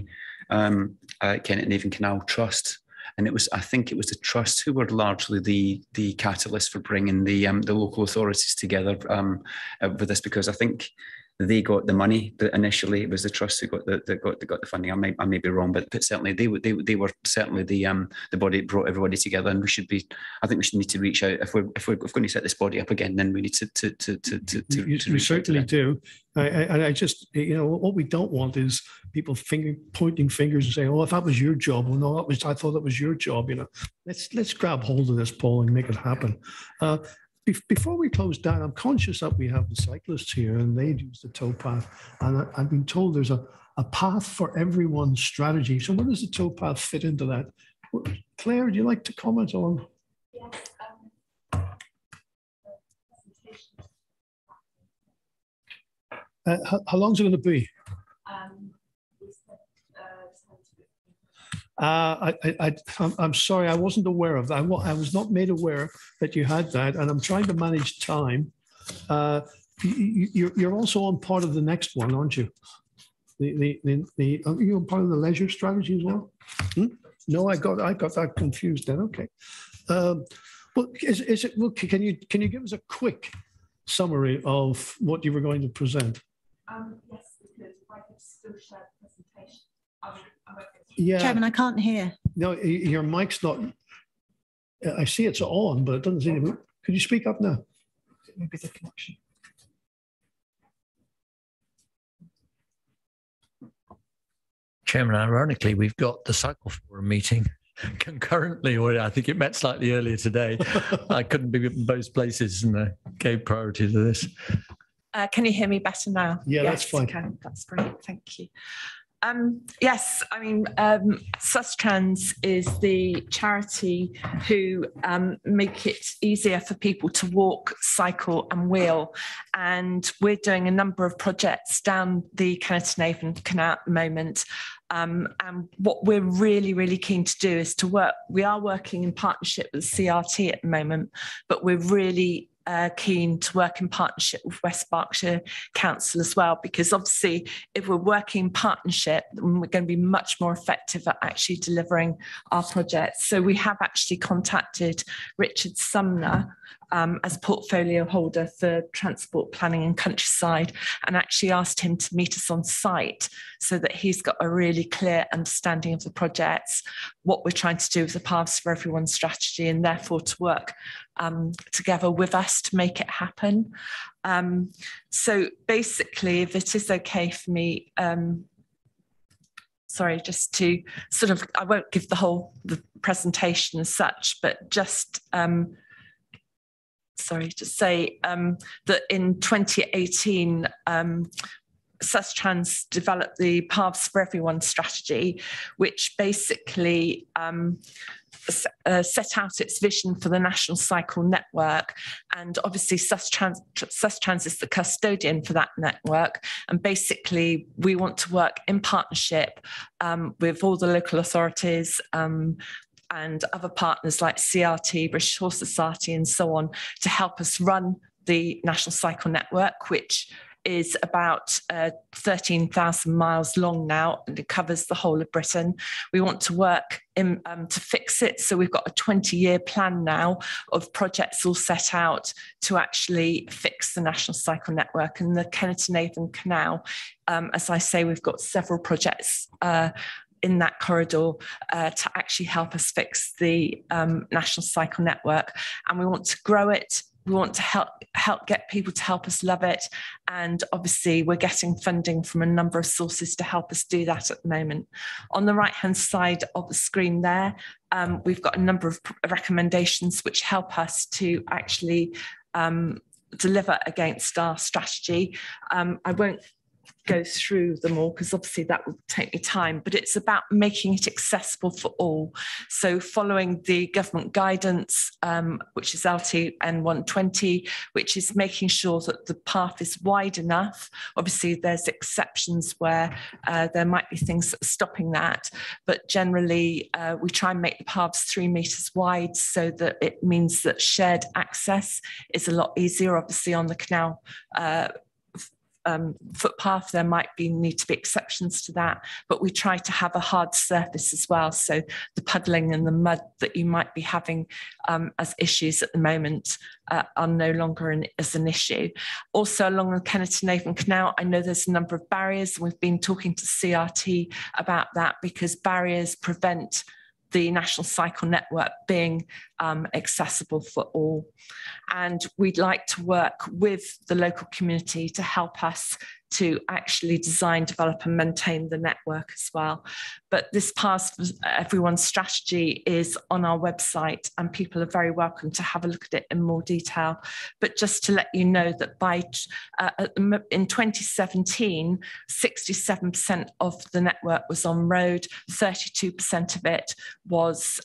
Kent and Avon Canal Trust, and I think it was the trust who were largely the catalyst for bringing the local authorities together with this, because I think they got the money initially. It was the trust who got the funding. I may be wrong, but certainly they were certainly the body that brought everybody together. And I think we should need to reach out if we're going to set this body up again. Then we need to reach out to them. We certainly do. I just, what we don't want is people pointing fingers and saying, "Oh, if that was your job," well, no, I thought that was your job. Let's grab hold of this, Paul, and make it happen. Before we close down, I'm conscious that we have the cyclists here and they use the towpath. And I've been told there's a path for everyone strategy. So where does the towpath fit into that? Claire, do you like to comment on? Yes. How long is it going to be? I'm sorry, I wasn't aware of that. I was not made aware that you had that, and I'm trying to manage time. You're also on part of the next one, aren't you? Are you on part of the leisure strategy as well? No, I got that confused then. Okay. Well, can you give us a quick summary of what you were going to present? Yes, because I could still share the presentation. Yeah. Chairman, I can't hear. No, your mic's not. I see it's on, but it doesn't seem to. Could you speak up now? Maybe the connection. Chairman, ironically, we've got the Cycle Forum meeting concurrently, or I think it met slightly earlier today. I couldn't be in both places and I gave priority to this. Can you hear me better now? Yeah, yes, that's fine. Can. That's great, thank you. Yes, I mean, Sustrans is the charity who make it easier for people to walk, cycle and wheel. And we're doing a number of projects down the Canutenavon Canal at the moment. And what we're really keen to do is to work. We are working in partnership with CRT at the moment, but we're really keen to work in partnership with West Berkshire Council as well, because obviously if we're working in partnership, then we're going to be much more effective at actually delivering our projects. So we have actually contacted Richard Sumner as portfolio holder for Transport Planning and Countryside, and actually asked him to meet us on site so that he's got a really clear understanding of the projects, what we're trying to do with the Paths for Everyone strategy, and therefore to work together with us to make it happen. So basically, if it is okay for me, sorry, just to sort of, I won't give the whole presentation as such, but just sorry to say that in 2018, Sustrans developed the Paths for Everyone strategy, which basically set out its vision for the National Cycle Network. And obviously Sustrans is the custodian for that network, and basically we want to work in partnership with all the local authorities and other partners like CRT, British Horse Society and so on, to help us run the National Cycle Network, which is about 13,000 miles long now, and it covers the whole of Britain. We want to work in, to fix it. So we've got a 20-year plan now of projects all set out to actually fix the National Cycle Network. And the Canutenavon Canal, as I say, we've got several projects in that corridor to actually help us fix the National Cycle Network. And we want to grow it. We want to help get people to help us love it. And obviously we're getting funding from a number of sources to help us do that at the moment. On the right-hand side of the screen there, we've got a number of recommendations which help us to actually deliver against our strategy. I won't go through them all because obviously that will take me time, but it's about making it accessible for all. So following the government guidance, which is LTN 120, which is making sure that the path is wide enough. Obviously there's exceptions where there might be things that are stopping that, but generally we try and make the paths 3 metres wide so that it means that shared access is a lot easier. Obviously on the canal footpath, there might be need to be exceptions to that, but we try to have a hard surface as well, so the puddling and the mud that you might be having as issues at the moment are no longer as an issue. Also along the Canutenavon Canal, I know there's a number of barriers, and we've been talking to CRT about that, because barriers prevent the National Cycle Network being accessible for all. And we'd like to work with the local community to help us to actually design, develop and maintain the network as well. But this Paths for Everyone strategy is on our website, and people are very welcome to have a look at it in more detail. But just to let you know that by in 2017, 67% of the network was on road, 32% of it was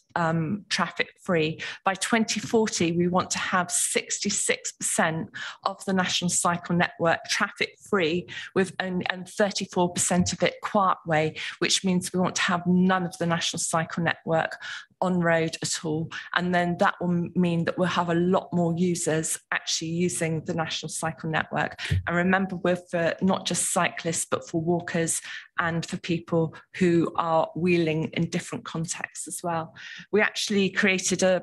traffic free. By 2040, we want to have 66% of the National Cycle Network traffic free, with only, and 34% of it quiet way, which means we want to have none of the National Cycle Network on road at all. And then that will mean that we'll have a lot more users actually using the National Cycle Network. And remember, we're for not just cyclists, but for walkers and for people who are wheeling in different contexts as well. We actually created a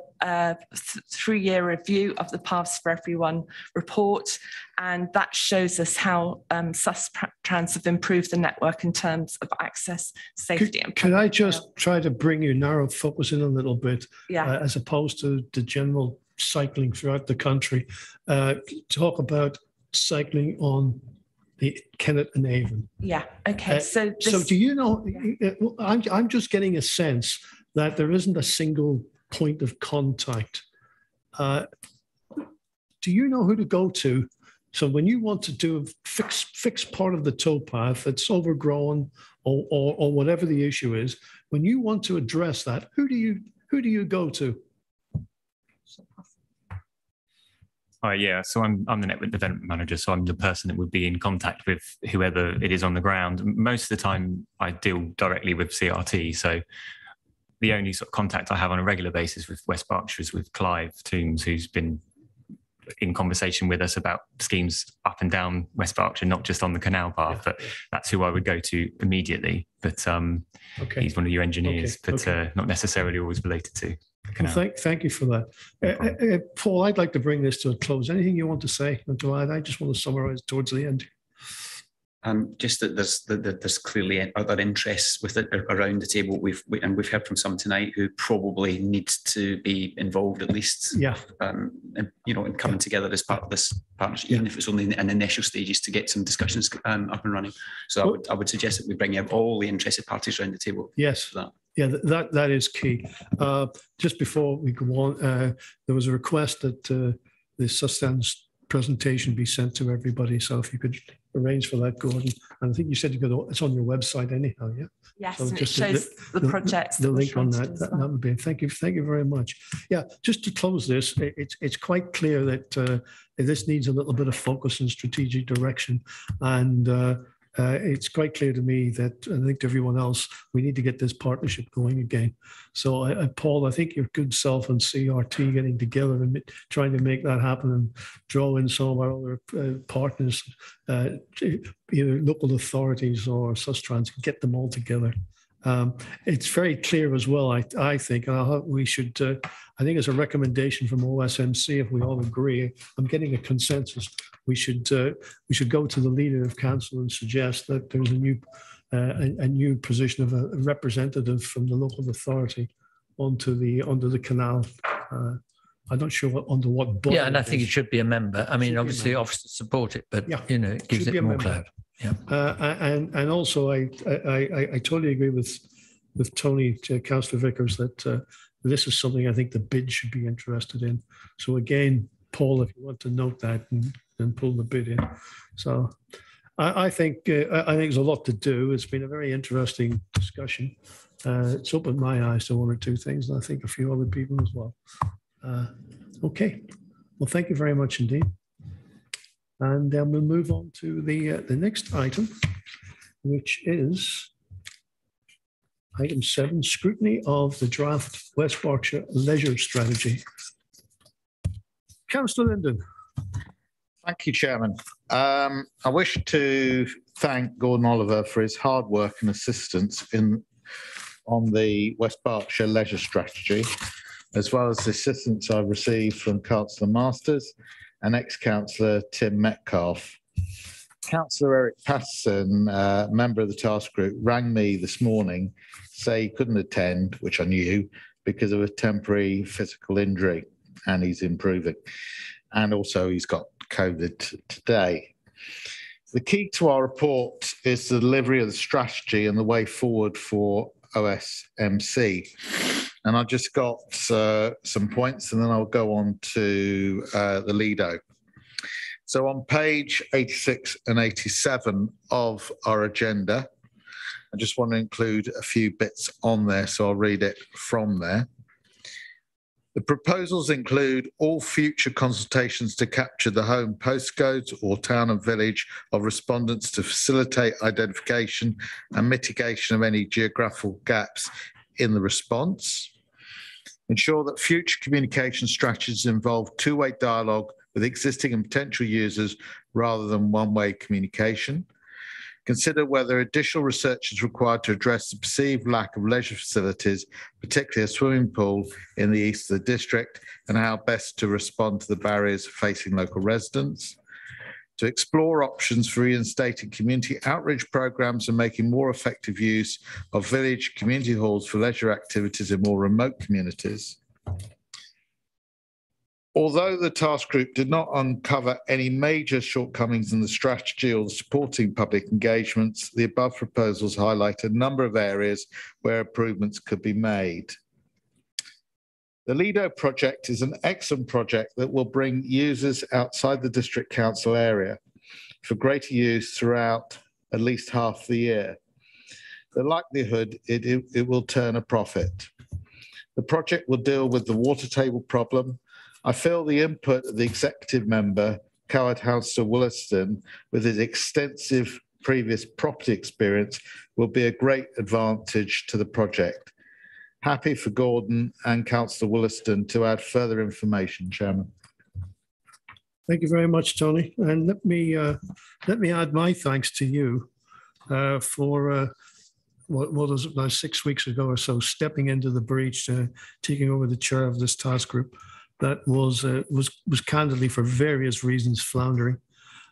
three-year review of the Paths for Everyone report, and that shows us how Sustrans have improved the network in terms of access, safety and can I just try to bring you narrow focus in a little bit, as opposed to the general cycling throughout the country. Talk about cycling on the Kennet and Avon. Yeah, okay. So do you know, I'm just getting a sense that there isn't a single point of contact. Do you know who to go to? So when you want to do a fixed part of the towpath that's overgrown or whatever the issue is, when you want to address that, who do you go to? Oh, yeah. So I'm the network development manager, so I'm the person that would be in contact with whoever it is on the ground. Most of the time I deal directly with CRT, so the only sort of contact I have on a regular basis with West Berkshire is with Clive Toombs, who's been in conversation with us about schemes up and down West Berkshire, not just on the canal path, but that's who I would go to immediately. But he's one of your engineers, but not necessarily always related to the canal. Well, thank you for that. Paul, I'd like to bring this to a close. Anything you want to say? I just want to summarise towards the end. Just that there's clearly other interests with it around the table. We've heard from some tonight who probably need to be involved at least. Yeah. And coming together as part of this partnership, even if it's only in the initial stages to get some discussions up and running. So I would suggest that we bring up all the interested parties around the table. Yes. For that. Yeah, that is key. Just before we go on, there was a request that the Sustrans presentation be sent to everybody. So if you could arrange for that, Gordon. And I think you said it's on your website anyhow, yeah? Yes, so just it shows the projects. The link on that would be. Thank you very much. Yeah, just to close this, it's quite clear that this needs a little bit of focus and strategic direction. And it's quite clear to me that, and I think to everyone else, we need to get this partnership going again. So, Paul, I think your good self and CRT getting together and trying to make that happen and draw in some of our other partners, either local authorities or Sustrans, get them all together. It's very clear as well, I think, and we should, I think as a recommendation from OSMC, if we all agree, I'm getting a consensus, we should go to the leader of council and suggest that there's a new position of a representative from the local authority onto the canal. I'm not sure under what body. Yeah, and I think it should be a member. I mean, obviously officers support it, but it gives it more clout. Yeah. And also I totally agree with Tony, Councillor Vickers, that this is something I think the bid should be interested in. So again, Paul, if you want to note that and pull the bid in. So I think there's a lot to do. It's been a very interesting discussion. It's opened my eyes to one or two things, and I think a few other people as well. Okay. Well, thank you very much indeed. And then we'll move on to the next item, which is item 7, scrutiny of the draft West Berkshire Leisure Strategy. Councillor Linden. Thank you, Chairman. I wish to thank Gordon Oliver for his hard work and assistance on the West Berkshire Leisure Strategy, as well as the assistance I received from Councillor Masters and ex-councillor Tim Metcalfe. Councillor Eric Patterson, member of the task group, rang me this morning to say he couldn't attend, which I knew, because of a temporary physical injury, and he's improving. And also he's got COVID today. The key to our report is the delivery of the strategy and the way forward for OSMC. And I've just got some points, and then I'll go on to the Lido. So on page 86 and 87 of our agenda, I just want to include a few bits on there, so I'll read it from there. The proposals include all future consultations to capture the home postcodes or town and village of respondents to facilitate identification and mitigation of any geographical gaps in the response. Ensure that future communication strategies involve two-way dialogue with existing and potential users rather than one-way communication. Consider whether additional research is required to address the perceived lack of leisure facilities, particularly a swimming pool in the east of the district, and how best to respond to the barriers facing local residents. To explore options for reinstating community outreach programmes and making more effective use of village community halls for leisure activities in more remote communities. Although the task group did not uncover any major shortcomings in the strategy or the supporting public engagements, the above proposals highlight a number of areas where improvements could be made. The Lido project is an excellent project that will bring users outside the district council area for greater use throughout at least half the year. The likelihood it will turn a profit. The project will deal with the water table problem. I feel the input of the executive member, Coward Hounslow Wollaston, with his extensive previous property experience, will be a great advantage to the project. Happy for Gordon and Councillor Wollaston to add further information, Chairman. Thank you very much, Tony. And let me add my thanks to you for what was about 6 weeks ago or so, stepping into the breach, taking over the chair of this task group. That was candidly, for various reasons, floundering,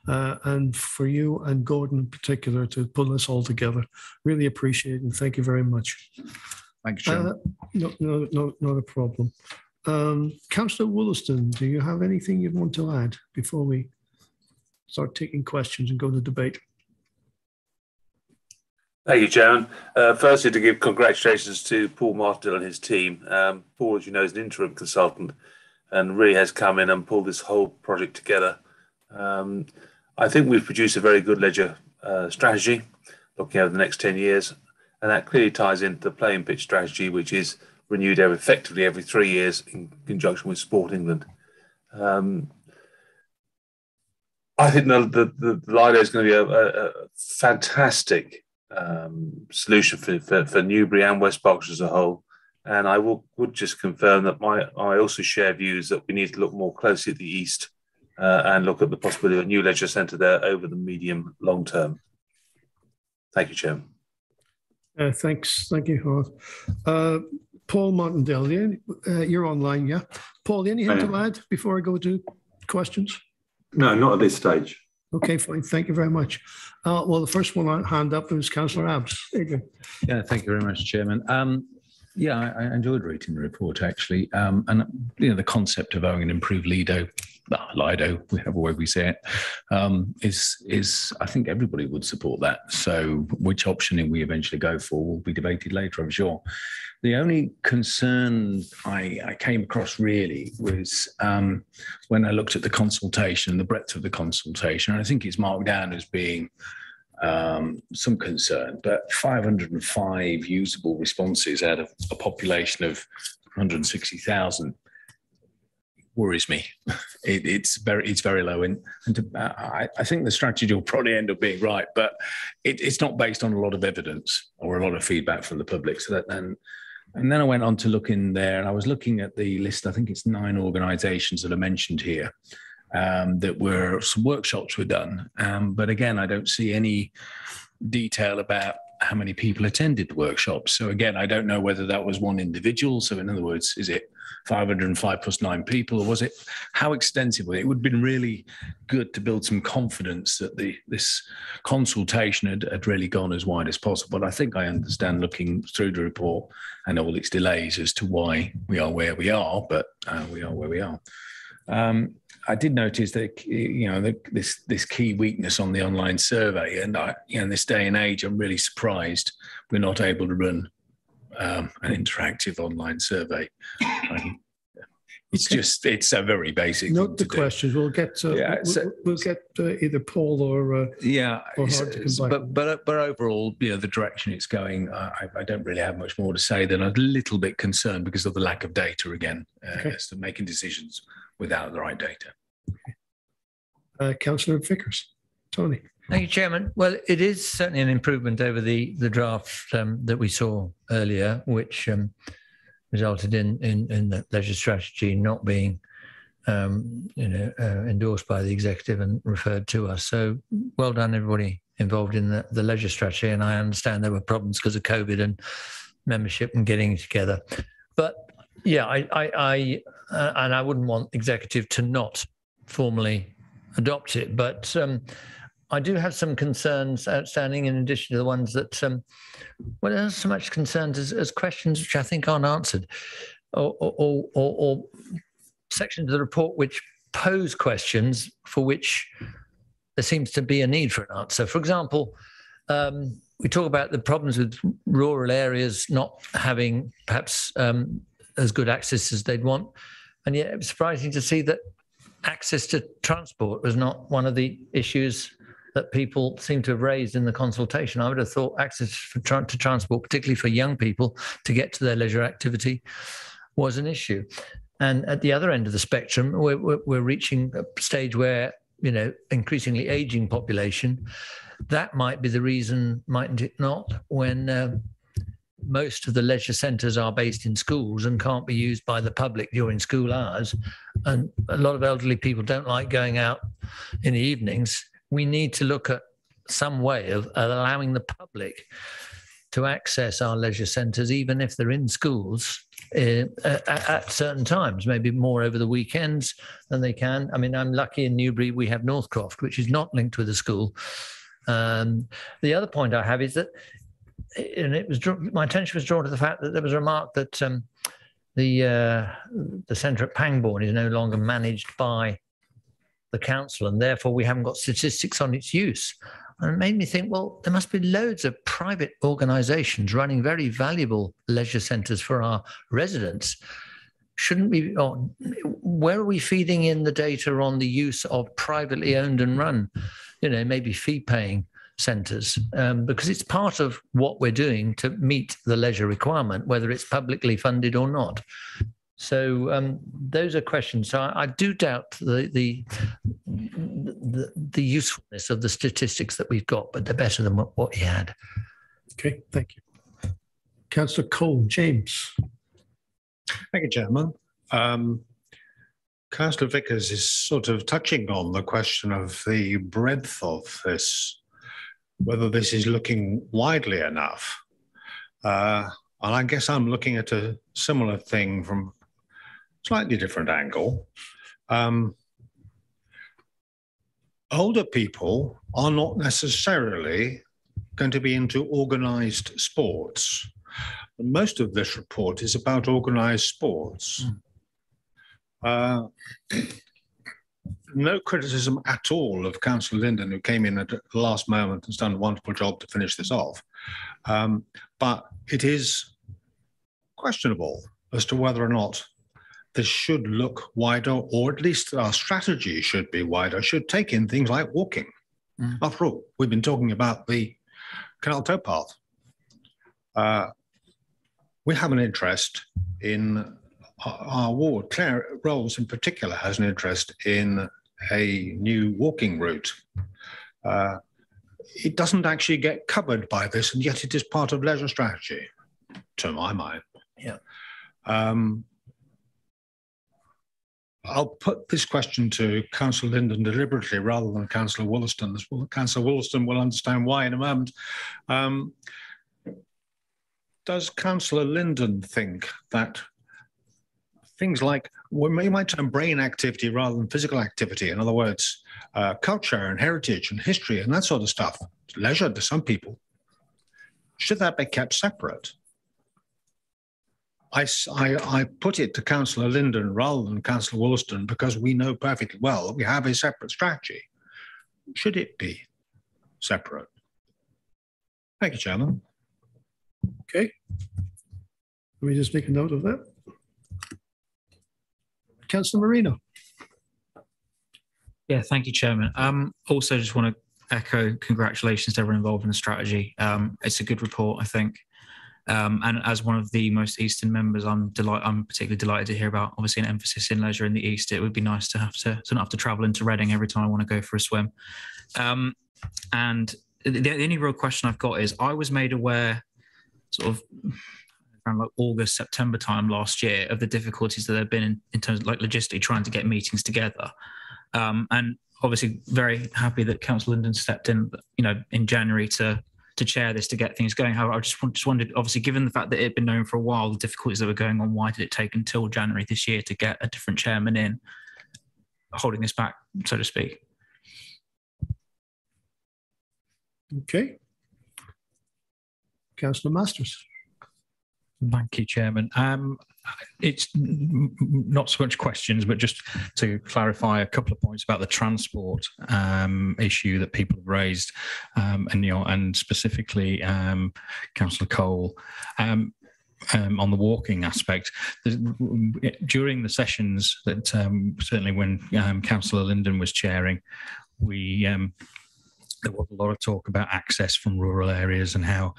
and for you and Gordon in particular to pull this all together. Really appreciate it, and thank you very much. Thanks, Jim. No, not a problem. Councillor Wollaston, do you have anything you want to add before we start taking questions and go to debate? Thank you, Chairman. Firstly, to give congratulations to Paul Martindale and his team. Paul, as you know, is an interim consultant, and really has come in and pulled this whole project together. I think we've produced a very good ledger strategy, looking over the next 10 years, and that clearly ties into the playing pitch strategy, which is renewed effectively every 3 years in conjunction with Sport England. I think the Lido is going to be a fantastic solution for Newbury and West Berkshire as a whole. And I would just confirm that I also share views that we need to look more closely at the east and look at the possibility of a new leisure centre there over the medium long term. Thank you, Chairman. Thanks. Thank you, Howard. Paul Martindale, you're online, yeah? Paul, anything to add before I go to questions? No, not at this stage. Okay, fine. Thank you very much. Well, the first one I hand up was Councillor Abbs. Adrian. Yeah, thank you very much, Chairman. Yeah, I enjoyed reading the report, actually. And, you know, the concept of owning an improved Lido, whatever way we say it, is I think everybody would support that. So which option we eventually go for will be debated later, I'm sure. The only concern I came across really was when I looked at the consultation, the breadth of the consultation, and I think it's marked down as being some concern, but 505 usable responses out of a population of 160,000 worries me. It's very low, and I think the strategy will probably end up being right, but it's not based on a lot of evidence or a lot of feedback from the public. So that then I went on to look in there, and I was looking at the list. I think it's 9 organisations that are mentioned here. That were some workshops were done, but again, I don't see any detail about how many people attended the workshops. So again, I don't know whether that was one individual. So in other words, is it 505 plus 9 people, or was it how extensive? It would have been really good to build some confidence that this consultation had really gone as wide as possible. But I think I understand, looking through the report and all its delays, as to why we are where we are, but we are where we are. I did notice that, you know, this key weakness on the online survey, and in this day and age, I'm really surprised we're not able to run an interactive online survey. It's a very basic. Note the questions. We'll get either Paul or Hard to come back. But overall, you know, the direction it's going, I don't really have much more to say than I'm a little bit concerned because of the lack of data again, as to making decisions without the right data. Councillor Vickers, Tony. Thank you, Chairman. Well, it is certainly an improvement over the draft that we saw earlier, which resulted in the leisure strategy not being endorsed by the executive and referred to us. So well done, everybody involved in the leisure strategy. And I understand there were problems because of COVID and membership and getting together. But yeah, I wouldn't want executive to not formally adopt it. But I do have some concerns outstanding, in addition to the ones that, well, not so much concerns as questions which I think aren't answered, or sections of the report which pose questions for which there seems to be a need for an answer. For example, we talk about the problems with rural areas not having perhaps as good access as they'd want, and yet it was surprising to see that access to transport was not one of the issues that people seem to have raised in the consultation. I would have thought access to transport, particularly for young people to get to their leisure activity, was an issue. And at the other end of the spectrum, we're reaching a stage where, you know, increasingly aging population, that might be the reason, mightn't it not, when most of the leisure centres are based in schools and can't be used by the public during school hours. And a lot of elderly people don't like going out in the evenings. We need to look at some way of allowing the public to access our leisure centres, even if they're in schools, at certain times, maybe more over the weekends than they can. I mean, I'm lucky in Newbury, we have Northcroft, which is not linked with a school. The other point I have is that, and it was, my attention was drawn to the fact that there was a remark that the centre at Pangbourne is no longer managed by the council, and therefore we haven't got statistics on its use. And it made me think, well, there must be loads of private organisations running very valuable leisure centres for our residents. Shouldn't we, or where are we feeding in the data on the use of privately owned and run, you know, maybe fee-paying centres? Because it's part of what we're doing to meet the leisure requirement, whether it's publicly funded or not. So those are questions. So I do doubt the usefulness of the statistics that we've got, but they're better than what we had. Okay, thank you. Councillor Cole James. Thank you, Chairman. Councillor Vickers is sort of touching on the question of the breadth of this, whether this is looking widely enough. And I guess I'm looking at a similar thing from slightly different angle. Older people are not necessarily going to be into organised sports. Most of this report is about organised sports. No criticism at all of Councillor Linden, who came in at the last moment and has done a wonderful job to finish this off. But it is questionable as to whether or not this should look wider, or at least our strategy should be wider, should take in things like walking. Mm. After all, we've been talking about the canal towpath. We have an interest in our ward. Claire Rolls in particular has an interest in a new walking route. It doesn't actually get covered by this, and yet it is part of leisure strategy, to my mind. Yeah. I'll put this question to Councillor Linden deliberately rather than Councillor Wollaston. Councillor Wollaston will understand why in a moment. Does Councillor Linden think that things like, we might term brain activity rather than physical activity, in other words, culture and heritage and history and that sort of stuff, leisure to some people, should that be kept separate? I put it to Councillor Linden rather than Councillor Wollaston because we know perfectly well that we have a separate strategy. Should it be separate? Thank you, Chairman. Okay. Let me just make a note of that. Councillor Marino. Yeah, thank you, Chairman. Also, just want to echo congratulations to everyone involved in the strategy. It's a good report, I think. And as one of the most eastern members, I'm particularly delighted to hear about, obviously, an emphasis in leisure in the east. It would be nice to have to not have to travel into Reading every time I want to go for a swim. And the only real question I've got is, I was made aware, sort of, around like August, September time last year, of the difficulties that there have been in terms of like logistically trying to get meetings together. And obviously very happy that Councillor Linden stepped in, you know, in January to chair this, to get things going. However, I just wondered, obviously, given the fact that it had been known for a while, the difficulties that were going on, why did it take until January this year to get a different chairman in, holding this back, so to speak? Okay. Councillor Masters. Thank you, Chairman. It's not so much questions, but just to clarify a couple of points about the transport issue that people have raised, and specifically Councillor Cole. On the walking aspect, during the sessions that certainly when Councillor Linden was chairing, we there was a lot of talk about access from rural areas and how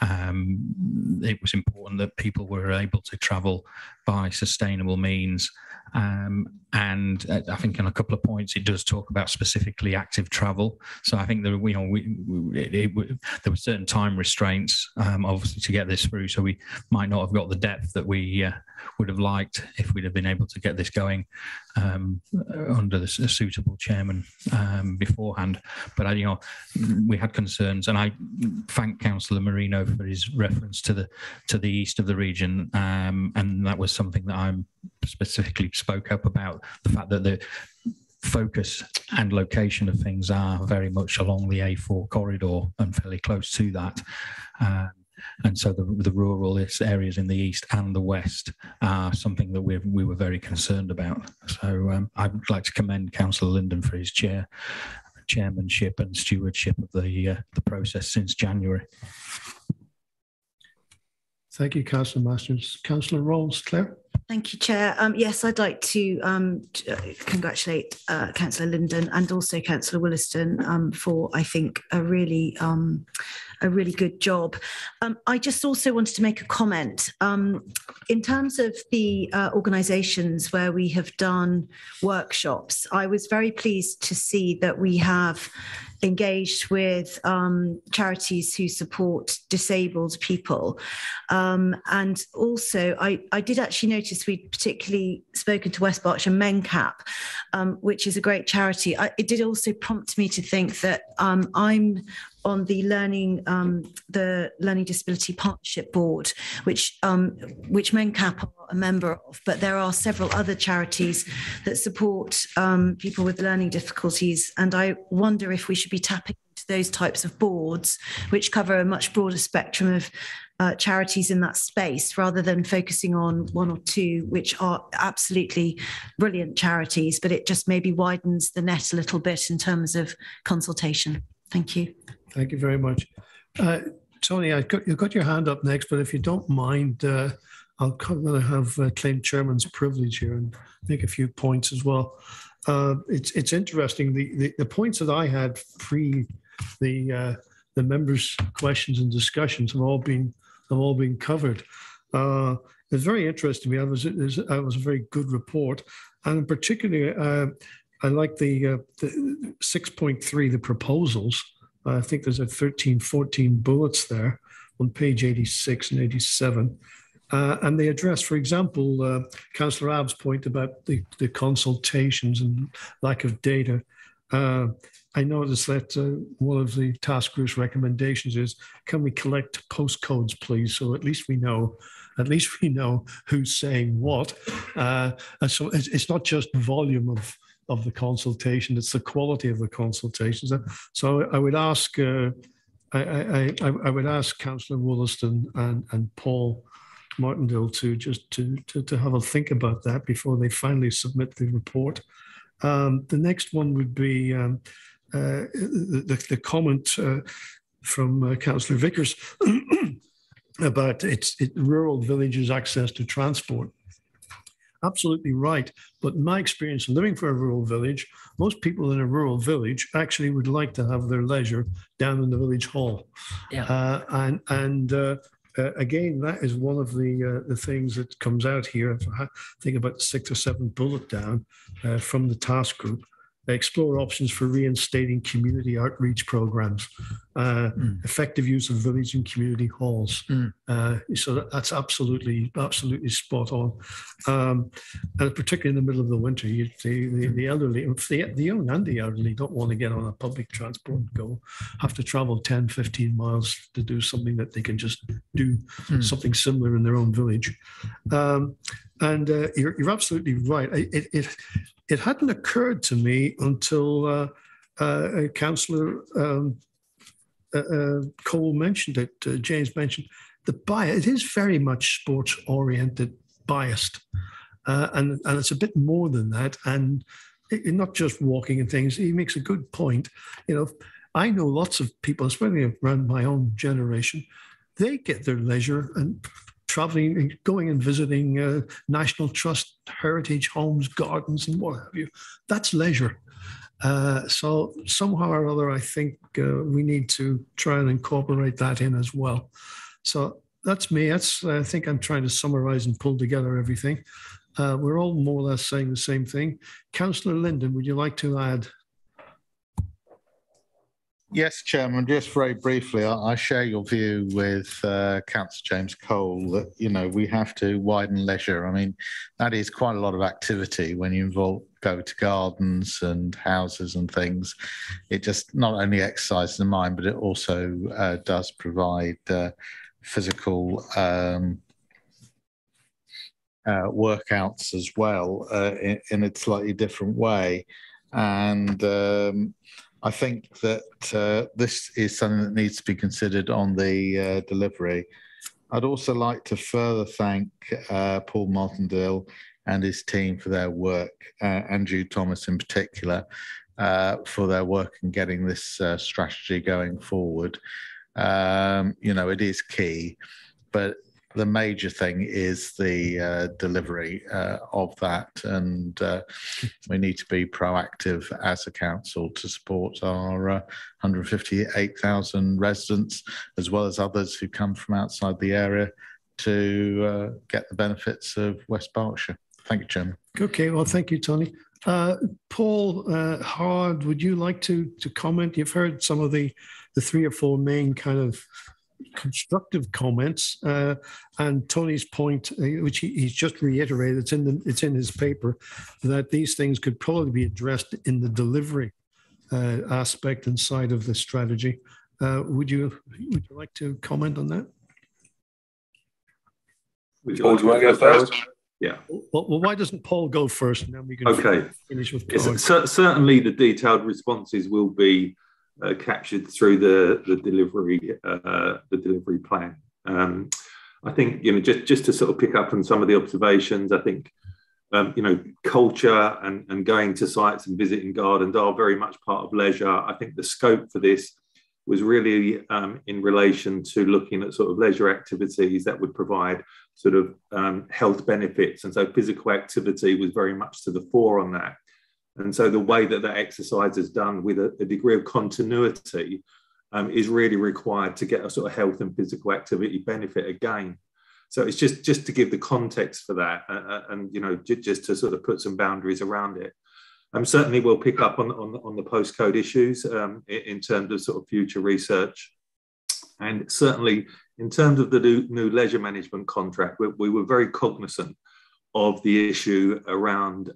it was important that people were able to travel by sustainable means. And I think on a couple of points, it does talk about specifically active travel. So I think there, there were certain time restraints, obviously, to get this through. So we might not have got the depth that we would have liked if we'd have been able to get this going under the suitable chairman beforehand. But you know, we had concerns, and I thank Councillor Marino for his reference to the east of the region, and that was something that I'm specifically spoke up about, the fact that the focus and location of things are very much along the A4 corridor and fairly close to that. And so the rural areas in the east and the west are something that we were very concerned about. So I'd like to commend Councillor Linden for his chairmanship and stewardship of the process since January. Thank you, Councillor Masters. Councillor Rolls, Claire. Thank you, Chair. Yes, I'd like to congratulate Councillor Linden and also Councillor Williston for, I think, a really good job. I just also wanted to make a comment in terms of the organisations where we have done workshops. I was very pleased to see that we have engaged with charities who support disabled people, and also I did actually notice we'd particularly spoken to West Berkshire MenCap, which is a great charity. It did also prompt me to think that I'm on the Learning Disability Partnership Board, which MenCap are a member of, but there are several other charities that support people with learning difficulties, and I wonder if we should be tapping into those types of boards, which cover a much broader spectrum of charities in that space, rather than focusing on one or two, which are absolutely brilliant charities, but it just maybe widens the net a little bit in terms of consultation. Thank you. Thank you very much. Tony, you've got your hand up next, but if you don't mind, I'll have claimed chairman's privilege here and make a few points as well. It's interesting, the points that I had pre the members' questions and discussions have all been covered. It's very interesting to me. It was a very good report, and particularly I like the 6.3, the proposals. I think there's a 13, 14 bullets there on page 86 and 87. And they address, for example, Councillor Abbs' point about the consultations and lack of data. I noticed that one of the task group's recommendations is, can we collect postcodes, please? So at least we know who's saying what. And so it's not just volume of the consultation, it's the quality of the consultations. So I would ask, I would ask Councillor Wollaston and Paul Martindale to have a think about that before they finally submit the report. The next one would be the comment from Councillor Vickers about rural villages' access to transport. Absolutely right, but in my experience living for a rural village, most people in a rural village actually would like to have their leisure down in the village hall. Yeah. Again, that is one of the things that comes out here. I think about 6 or 7 bullet down from the task group. They explore options for reinstating community outreach programs, effective use of village and community halls. So that's absolutely spot on. And particularly in the middle of the winter, the elderly, the young and the elderly don't want to get on a public transport and go, have to travel 10, 15 miles to do something that they can just do something similar in their own village. And you're absolutely right. It hadn't occurred to me until Councillor Cole mentioned it, James mentioned the bias, it is very much sports-oriented, biased. And it's a bit more than that. And it, not just walking and things. He makes a good point. You know, I know lots of people, especially around my own generation, they get their leisure and traveling and going and visiting National Trust, heritage homes, gardens, and what have you. That's leisure. So somehow or other, I think we need to try and incorporate that in as well. So that's me. That's, I think I'm trying to summarize and pull together everything. We're all more or less saying the same thing. Councillor Linden, would you like to add? Yes, Chairman, just very briefly, I share your view with Councillor James Cole that, you know, we have to widen leisure. I mean, that is quite a lot of activity when you go to gardens and houses and things. It just not only exercises the mind, but it also does provide physical workouts as well in a slightly different way. And I think that this is something that needs to be considered on the delivery. I'd also like to further thank Paul Martindale and his team for their work, Andrew Thomas in particular, for their work in getting this strategy going forward. You know, it is key, but the major thing is the delivery of that, and we need to be proactive as a council to support our 158,000 residents, as well as others who come from outside the area, to get the benefits of West Berkshire. Thank you, Jim. Okay, well, thank you, Tony. Paul Hard, would you like to comment? You've heard some of the three or four main kind of constructive comments, and Tony's point, which he's just reiterated, it's in his paper, that these things could probably be addressed in the delivery aspect and side of the strategy. Would you like to comment on that? Paul, do you want to go first? Yeah. Well, why doesn't Paul go first, and then we can finish with Paul? Certainly, the detailed responses will be captured through the delivery plan. I think, you know, just to sort of pick up on some of the observations, I think you know, culture and going to sites and visiting gardens are very much part of leisure. I think the scope for this was really in relation to looking at sort of leisure activities that would provide sort of health benefits, and so physical activity was very much to the fore on that. And so the way that that exercise is done with a degree of continuity is really required to get a sort of health and physical activity benefit again. So it's just to give the context for that, and, you know, just to sort of put some boundaries around it. Certainly we'll pick up on the postcode issues in terms of sort of future research. And certainly in terms of the new leisure management contract, we were very cognizant of the issue around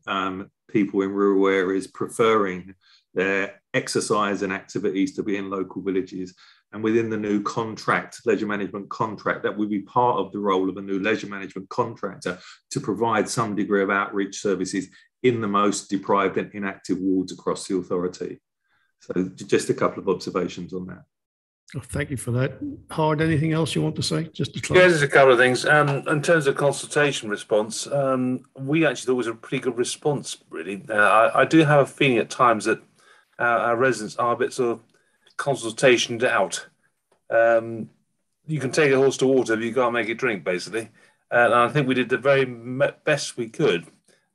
people in rural areas preferring their exercise and activities to be in local villages. And within the new contract, leisure management contract, that would be part of the role of a new leisure management contractor to provide some degree of outreach services in the most deprived and inactive wards across the authority. So just a couple of observations on that. Oh, thank you for that. Hard, anything else you want to say? Just to close. Yeah, there's a couple of things. In terms of consultation response, we actually thought it was a pretty good response, really. I do have a feeling at times that our residents are a bit sort of consultationed out. You can take a horse to water, but you can't make it drink, basically. And I think we did the very best we could,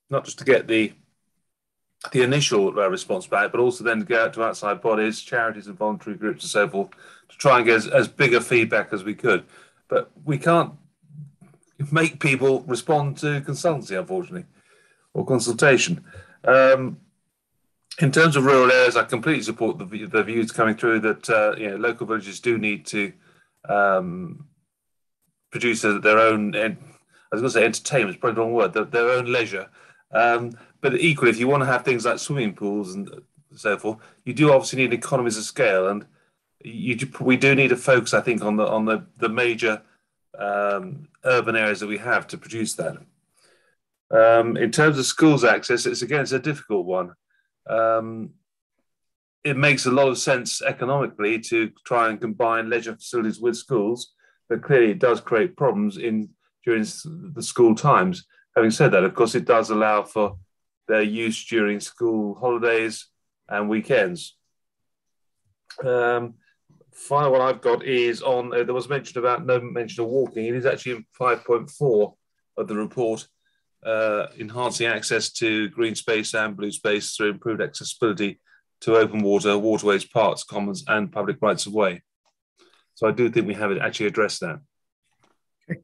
not just to get the initial response back, but also then to go out to outside bodies, charities and voluntary groups and so forth, to try and get as big a feedback as we could. But we can't make people respond to consultancy, unfortunately, or consultation. In terms of rural areas, I completely support the views coming through that you know, local villages do need to produce their own, I was going to say entertainment, it's probably the wrong word, their own leisure. But equally, if you want to have things like swimming pools and so forth, you do obviously need economies of scale, and we do need to focus, I think, on the major urban areas that we have to produce that. In terms of schools access, it's a difficult one. It makes a lot of sense economically to try and combine leisure facilities with schools, but clearly it does create problems during the school times. Having said that, of course, it does allow for their use during school holidays and weekends. Final one I've got is on, there was mention about no mention of walking. It is actually in 5.4 of the report, enhancing access to green space and blue space through improved accessibility to open water, waterways, parks, commons, and public rights of way. So I do think we haven't actually addressed that. Okay.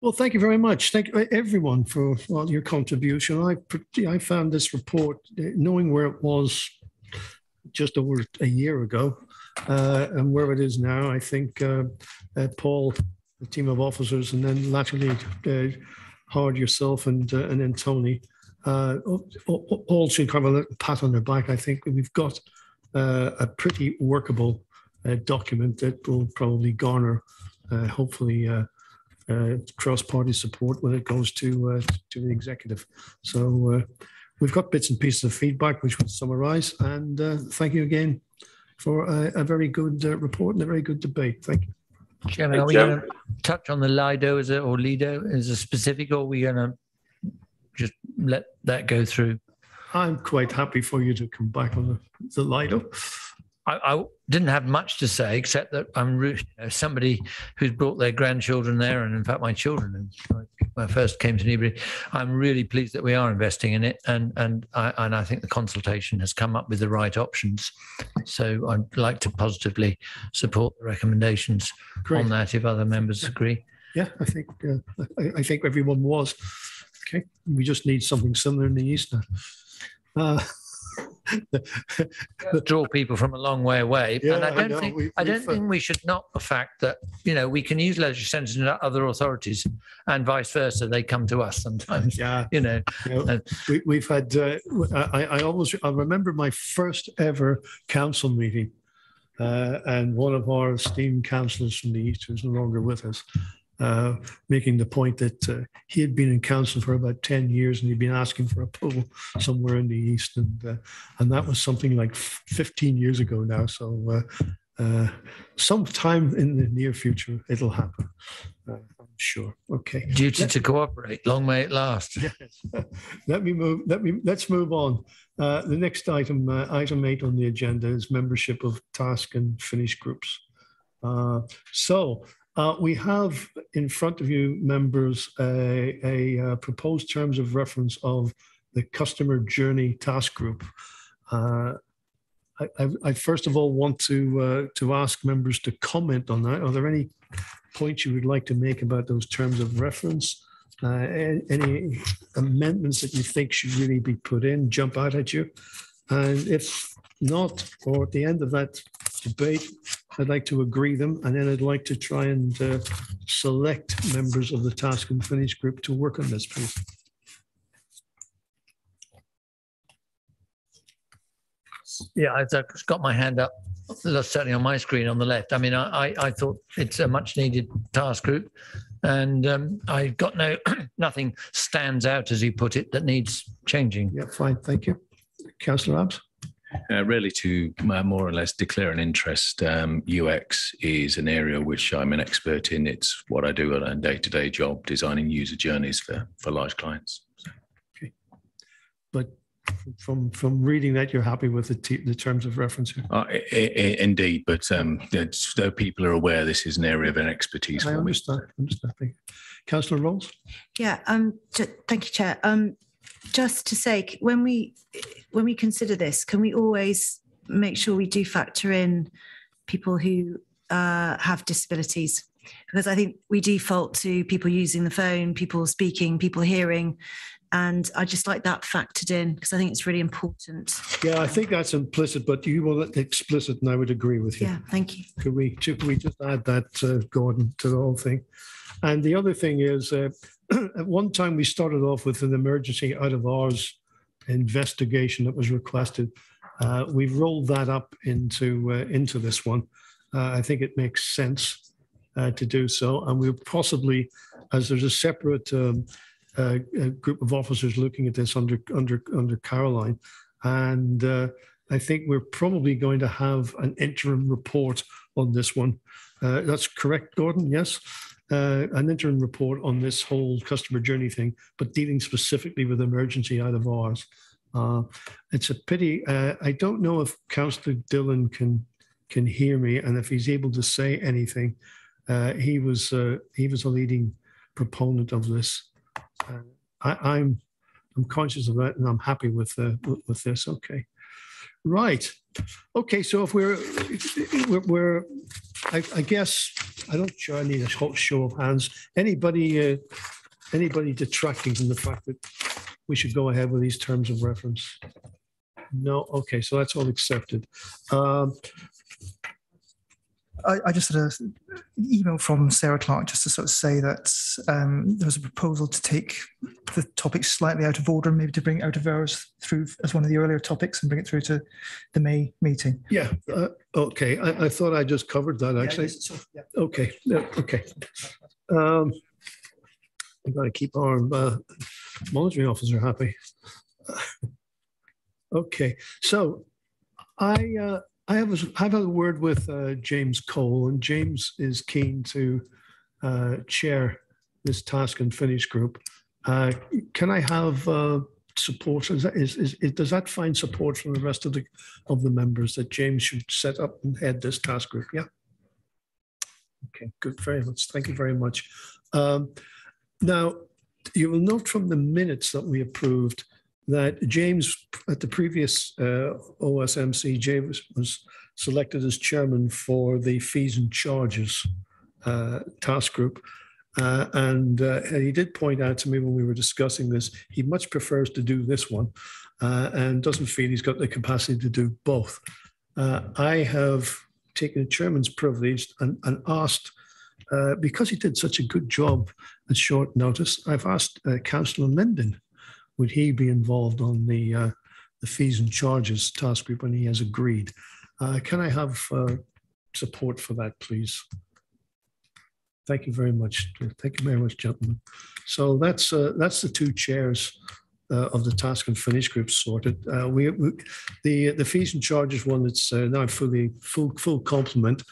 Well, thank you very much. Thank you, everyone, for your contribution. I found this report, knowing where it was just over a year ago and where it is now, I think Paul, the team of officers, and then latterly Hard, yourself, and then Tony, all should have a little pat on their back. I think we've got a pretty workable document that will probably garner, hopefully, cross-party support when it goes to the executive. So we've got bits and pieces of feedback which we'll summarise. And thank you again for a very good report and a very good debate. Thank you. Chairman, are we going to touch on the Lido or Lido as a specific, or are we going to just let that go through? I'm quite happy for you to come back on the Lido. I didn't have much to say except that I'm somebody who's brought their grandchildren there, and in fact my children, when I first came to Newbury. I'm really pleased that we are investing in it, and I think the consultation has come up with the right options. So I'd like to positively support the recommendations. Great. On that, if other members agree. Yeah, I think everyone was. Okay, we just need something similar in the East now. Draw people from a long way away, yeah, and I don't think we should knock the fact that, you know, we can use legislative centres in other authorities, and vice versa. They come to us sometimes. Yeah, you know. We've had. I remember my first ever council meeting, and one of our esteemed councillors from the East, who's no longer with us, making the point that he had been in council for about 10 years and he'd been asking for a pool somewhere in the East, and that was something like 15 years ago now. So sometime in the near future it'll happen, I'm sure. Okay. Duty to cooperate, long may it last. Yes. Let's move on. The next item, item 8 on the agenda, is membership of task and finish groups. We have in front of you, members, a proposed terms of reference of the customer journey task group. I first of all want to ask members to comment on that. Are there any points you would like to make about those terms of reference? Any amendments that you think should really be put in, jump out at you? And if not, or at the end of that debate, I'd like to agree them, and then I'd like to try and select members of the task and finish group to work on this, please. Yeah, I've got my hand up, certainly on my screen on the left. I mean, I thought it's a much needed task group, and I've got nothing stands out, as you put it, that needs changing. Yeah, fine, thank you. Councillor Abbs? Really to more or less declare an interest. UX is an area which I'm an expert in. It's what I do on a day-to-day job, designing user journeys for large clients. So. Okay. But from reading that, you're happy with the terms of reference here? Indeed, but so people are aware this is an area of an expertise for me. I understand. Thank you. Councillor Rolls? Yeah, thank you, Chair. Just to say, when we consider this, can we always make sure we do factor in people who have disabilities? Because I think we default to people using the phone, people speaking, people hearing, and I just like that factored in because I think it's really important. Yeah, I think that's implicit, but you will explicit, and I would agree with you. Yeah, thank you. Could we just add that, Gordon, to the whole thing? And the other thing is, at one time we started off with an emergency out of hours investigation that was requested. We've rolled that up into this one. I think it makes sense to do so, and we'll possibly, as there's a separate group of officers looking at this under Caroline, and I think we're probably going to have an interim report on this one. That's correct, Gordon, yes? An interim report on this whole customer journey thing, but dealing specifically with emergency out of ours. It's a pity. I don't know if Councillor Dillon can hear me and if he's able to say anything. He was a leading proponent of this. I'm conscious of that, and I'm happy with this. Okay, right. Okay, so if we're I guess I don't sure I need a hot show of hands. Anybody detracting from the fact that we should go ahead with these terms of reference? No. Okay, so that's all accepted. I just had an email from Sarah Clark just to sort of say that there was a proposal to take the topic slightly out of order, maybe to bring out of hours through as one of the earlier topics and bring it through to the May meeting. Yeah. Okay. I thought I just covered that actually. Yeah, sort of, yeah. Okay. Yeah, okay. We've got to keep our monitoring officer happy. Okay. So I've had a word with James Cole, and James is keen to chair this task and finish group. Can I have support? Does that find support from the rest of the members that James should set up and head this task group? Yeah. Okay. Good. Very much. Thank you very much. Now, you will note from the minutes that we approved that James, at the previous OSMC, James was selected as chairman for the fees and charges task group. And he did point out to me when we were discussing this, he much prefers to do this one and doesn't feel he's got the capacity to do both. I have taken the chairman's privilege and asked, because he did such a good job at short notice, I've asked Councillor Linden, would he be involved on the fees and charges task group, and he has agreed. Can I have support for that, please? Thank you very much. Thank you very much, gentlemen. So that's the two chairs of the task and finish group sorted. The fees and charges one that's now full complement.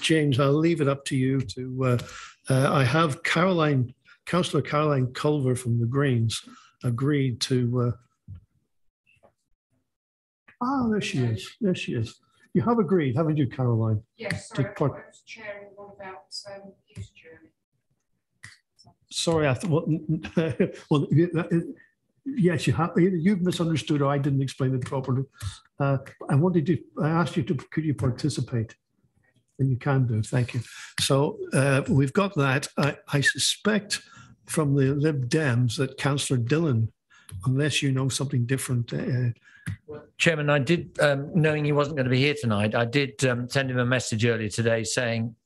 James, I'll leave it up to you to. I have Councillor Caroline Culver from the Greens agreed to. There she is. There she is. You have agreed, haven't you, Caroline? Yes. Sorry, I was chairing one about youth journey. Sorry, I thought. Well, yes, you have. You've misunderstood, or I didn't explain it properly. I asked you to. Could you participate? And you can do. Thank you. So we've got that. I suspect from the Lib Dems that Councillor Dillon, unless you know something different. Chairman, I did, knowing he wasn't going to be here tonight, I did send him a message earlier today saying,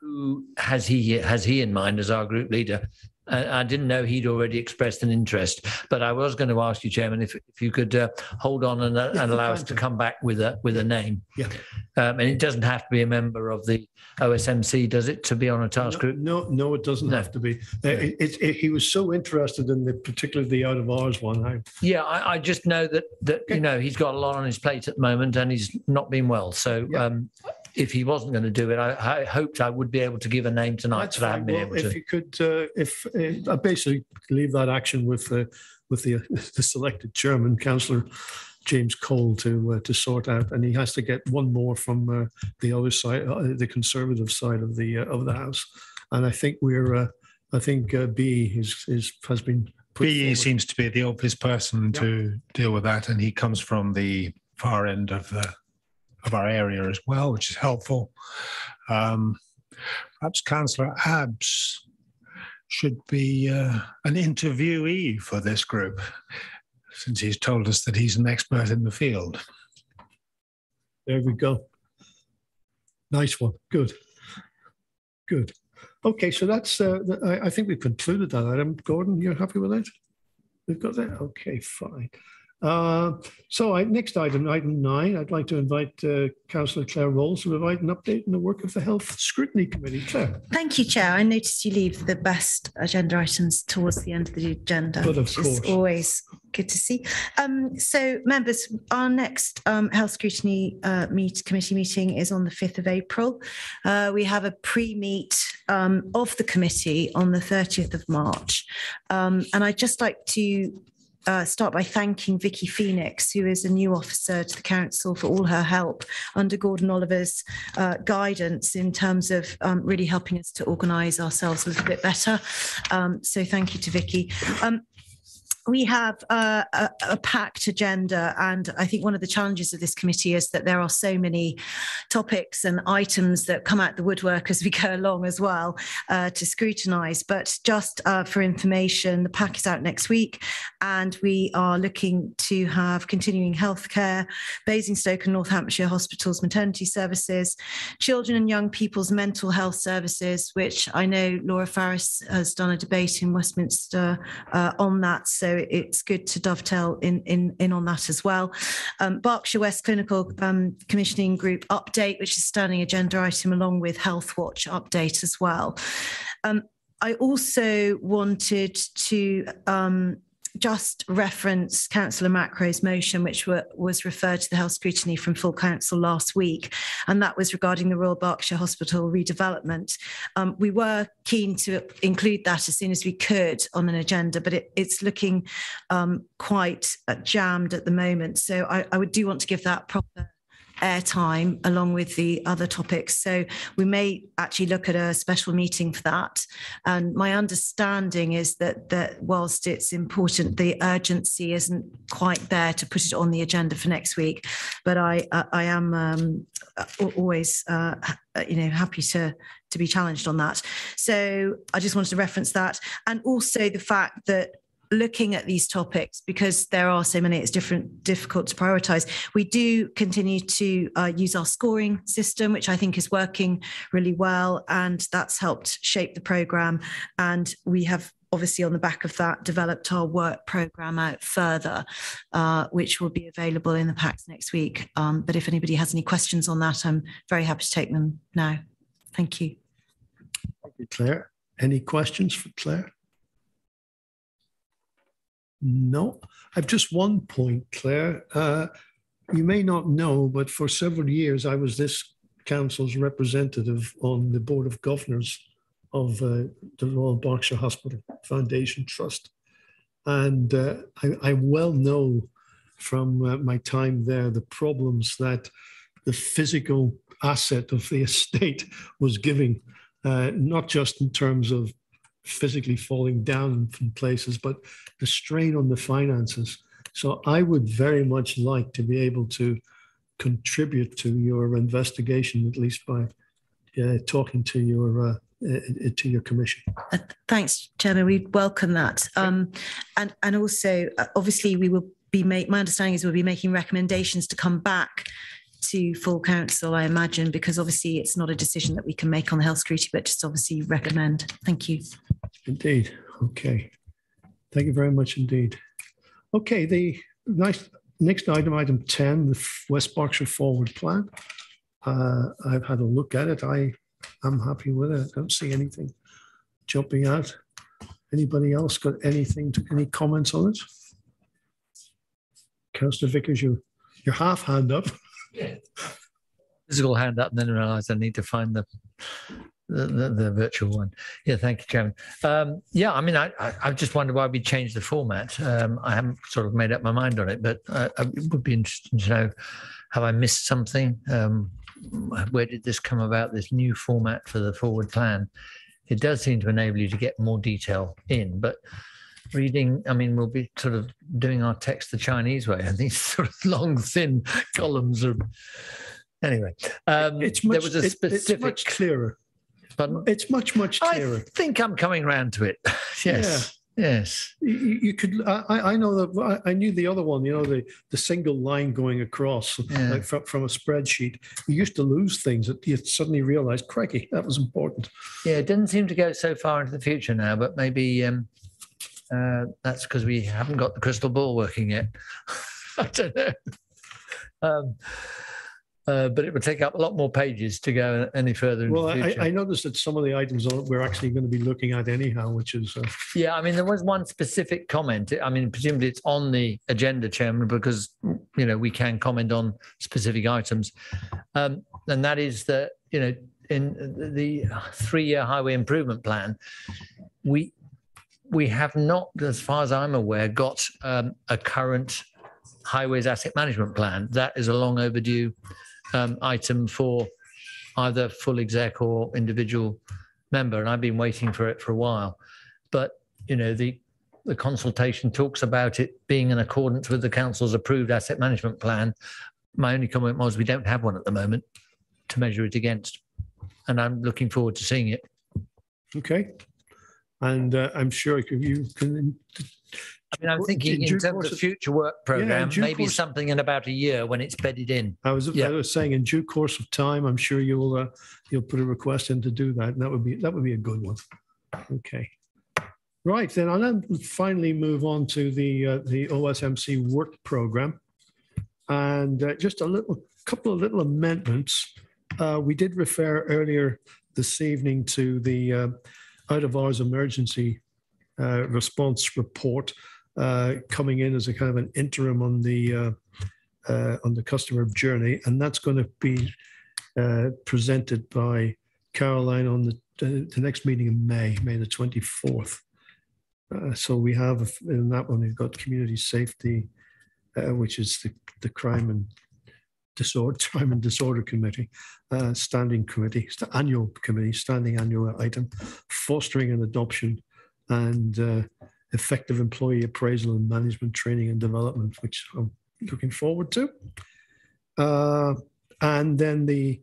who has he in mind as our group leader? I didn't know he'd already expressed an interest, but I was going to ask you, Chairman, if you could hold on and allow us to come back with a name. Yeah. And it doesn't have to be a member of the OSMC, does it, to be on a task group? No, it doesn't have to be. He was so interested in particularly the out of hours one. I just know that okay. You know, he's got a lot on his plate at the moment and he's not been well. So. Yeah. If he wasn't going to do it, I hoped I would be able to give a name tonight. That's right. If you could, I basically leave that action with the selected chairman, Councillor James Cole, to sort out, and he has to get one more from the other side, the Conservative side of the House, and I think B has been. B seems to be the obvious person to deal with that, and he comes from the far end of our area as well, which is helpful. Perhaps Councillor Abbs should be an interviewee for this group, since he's told us that he's an expert in the field. There we go. Nice one. Good. Good. Okay, so that's. I think we've concluded that item. Gordon, you're happy with that? We've got that. Okay, fine. So next item, item 9, I'd like to invite Councillor Claire Rolls to provide an update on the work of the Health Scrutiny Committee. Claire. Thank you, Chair. I noticed you leave the best agenda items towards the end of the agenda, but of course, always good to see. So, members, our next Health Scrutiny Committee meeting is on the 5th of April. We have a pre-meet of the committee on the 30th of March. And I'd just like to start by thanking Vicky Phoenix, who is a new officer to the council, for all her help under Gordon Oliver's guidance in terms of really helping us to organise ourselves a little bit better. So thank you to Vicky. We have a packed agenda, and I think one of the challenges of this committee is that there are so many topics and items that come out the woodwork as we go along as well to scrutinise. But just for information, the pack is out next week, and we are looking to have continuing healthcare, Basingstoke and North Hampshire Hospitals maternity services, children and young people's mental health services, which I know Laura Farris has done a debate in Westminster on that, so it's good to dovetail in on that as well. Berkshire West Clinical Commissioning Group update, which is standing agenda item, along with Health Watch update as well. I also wanted to just reference Councillor Macro's motion, which was referred to the Health Scrutiny from full council last week, and that was regarding the Royal Berkshire Hospital redevelopment. We were keen to include that as soon as we could on an agenda, but it's looking quite jammed at the moment, so I would do want to give that proper airtime along with the other topics. So we may actually look at a special meeting for that. And my understanding is that whilst it's important, the urgency isn't quite there to put it on the agenda for next week. But I am always happy to be challenged on that. So I just wanted to reference that, and also the fact that, looking at these topics, because there are so many, it's difficult to prioritise. We do continue to use our scoring system, which I think is working really well, and that's helped shape the programme. And we have obviously on the back of that developed our work programme out further, which will be available in the packs next week. But if anybody has any questions on that, I'm very happy to take them now. Thank you. Thank you, Claire. Any questions for Claire? No, I've just one point, Claire. You may not know, but for several years I was this council's representative on the Board of Governors of the Royal Berkshire Hospital Foundation Trust. And I well know from my time there the problems that the physical asset of the estate was giving, not just in terms of physically falling down from places, but the strain on the finances. So I would very much like to be able to contribute to your investigation, at least by talking to your commission. Thanks, Chairman. We welcome that. And also, obviously, we will be my understanding is we'll be making recommendations to come back to full council, I imagine, because obviously it's not a decision that we can make on the health scrutiny, but just obviously recommend. Thank you. Indeed. Okay. Thank you very much indeed. Okay. The next item, item 10, the West Berkshire Forward Plan. I've had a look at it. I am happy with it. I don't see anything jumping out. Anybody else got anything? Any comments on it? Councillor Vickers, your half hand up. Yeah. Physical hand up, and then realised I need to find the virtual one. Yeah, thank you, Chairman. Yeah, I mean, I've just wondered why we changed the format. I haven't sort of made up my mind on it, but it would be interesting to know, have I missed something? Where did this come about, this new format for the forward plan? It does seem to enable you to get more detail in, but reading, I mean, we'll be sort of doing our text the Chinese way, and these sort of long, thin columns are. Anyway, it's much clearer. Pardon? It's much, much clearer. I think I'm coming round to it. Yes, yeah. Yes. You could. I know that. I knew the other one. You know, the single line going across, yeah, like from a spreadsheet. You used to lose things that you suddenly realised, crikey, that was important. Yeah, it didn't seem to go so far into the future now, but maybe. That's because we haven't got the crystal ball working yet. I don't know. But it would take up a lot more pages to go any further into the future. I noticed that some of the items we're actually going to be looking at anyhow, which is... Yeah, I mean, there was one specific comment. I mean, presumably it's on the agenda, Chairman, because, you know, we can comment on specific items. And that is that, you know, in the three-year highway improvement plan, we have not, as far as I'm aware, got a current highways asset management plan. That is a long overdue item for either full exec or individual member, and I've been waiting for it for a while. But, you know, the consultation talks about it being in accordance with the council's approved asset management plan. My only comment was we don't have one at the moment to measure it against, and I'm looking forward to seeing it. Okay. And I'm sure you can... I mean, I'm thinking in terms of future work programme, maybe something in about a year when it's bedded in. I was saying in due course of time, I'm sure you'll put a request in to do that, and that would be a good one. Okay, right then. I'll finally move on to the OSMC work programme, and just a couple of little amendments. We did refer earlier this evening to the out of hours emergency response report. Coming in as a kind of an interim on the customer journey, and that's going to be presented by Caroline on the next meeting in May the 24th. So we have in that one we've got community safety, which is the crime and disorder committee, standing committee, annual committee, standing annual item, fostering and adoption, and effective employee appraisal and management training and development, which I'm looking forward to. And then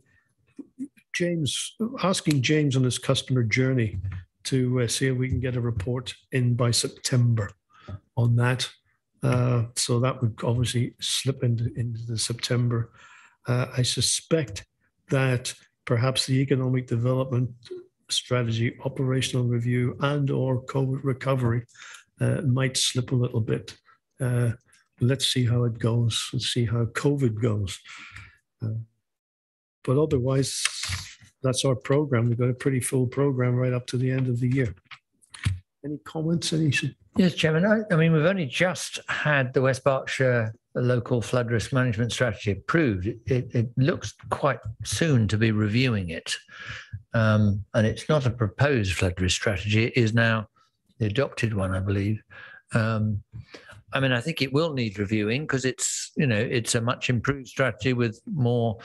asking James on his customer journey to see if we can get a report in by September on that. So that would obviously slip into the September. I suspect that perhaps the economic development strategy, operational review, and or COVID recovery might slip a little bit. Let's see how it goes. Let's see how COVID goes. But otherwise, that's our program. We've got a pretty full program right up to the end of the year. Any comments? Yes, Chairman. I mean, we've only just had the West Berkshire local flood risk management strategy approved. It looks quite soon to be reviewing it. And it's not a proposed flood risk strategy. It is now the adopted one, I believe. I mean, I think it will need reviewing because it's, you know, it's a much improved strategy with more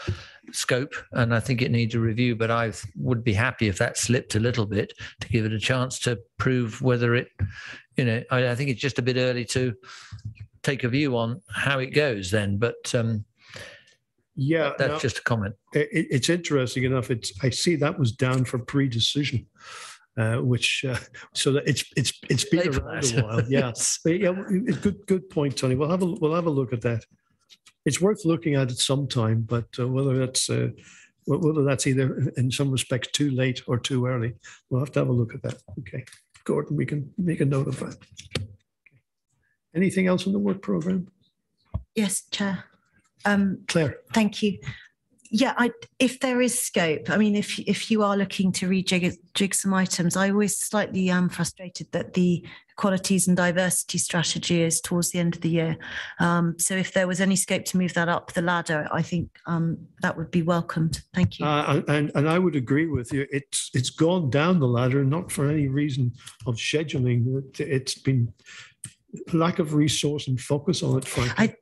scope, and I think it needs a review. But I would be happy if that slipped a little bit to give it a chance to prove whether it, you know, I think it's just a bit early to take a view on how it goes then. But yeah, that's just a comment. It's interesting enough. I see that was down for pre-decision. So that it's been around a while. Yes, yeah, good point, Tony. We'll have a look at that. It's worth looking at it sometime, but whether that's either in some respects too late or too early, we'll have to have a look at that. Okay, Gordon, we can make a note of that. Okay. Anything else in the work programme? Yes, Chair. Claire, thank you. Yeah, if there is scope, I mean, if you are looking to rejig some items, I always slightly am frustrated that the equalities and diversity strategy is towards the end of the year. So if there was any scope to move that up the ladder, I think that would be welcomed. Thank you. And I would agree with you. It's gone down the ladder, not for any reason of scheduling. It's been... lack of resource and focus on it.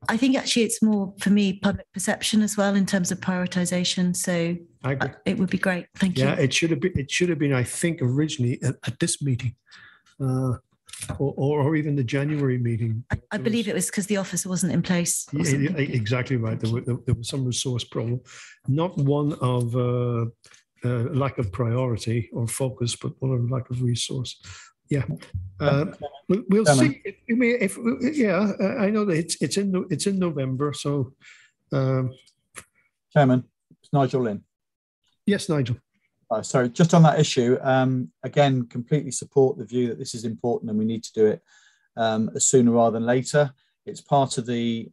I think actually it's more for me public perception as well in terms of prioritisation. So I agree. It would be great. Thank you. Yeah, it should have been. I think originally at this meeting, or even the January meeting. I believe it was because the officer wasn't in place. Yeah, exactly right. There was some resource problem, not one of lack of priority or focus, but one of lack of resource. Yeah, we'll see. I know that it's in November. So, Chairman, it's Nigel Lynn. Yes, Nigel. Sorry, just on that issue. Again, completely support the view that this is important and we need to do it sooner rather than later. It's part of the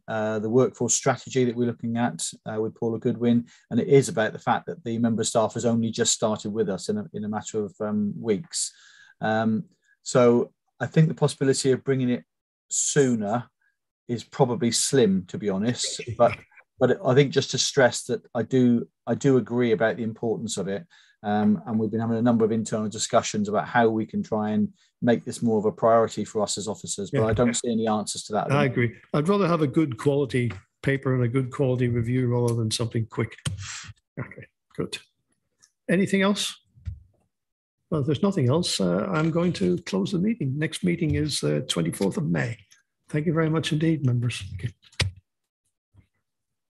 workforce strategy that we're looking at with Paula Goodwin, and it is about the fact that the member of staff has only just started with us in a matter of weeks. So I think the possibility of bringing it sooner is probably slim, to be honest. But I think just to stress that I do agree about the importance of it. And we've been having a number of internal discussions about how we can try and make this more of a priority for us as officers, but I don't see any answers to that. I agree. I'd rather have a good quality paper and a good quality review rather than something quick. Okay, good. Anything else? Well, if there's nothing else, I'm going to close the meeting. Next meeting is 24th of May. Thank you very much indeed, members. Okay.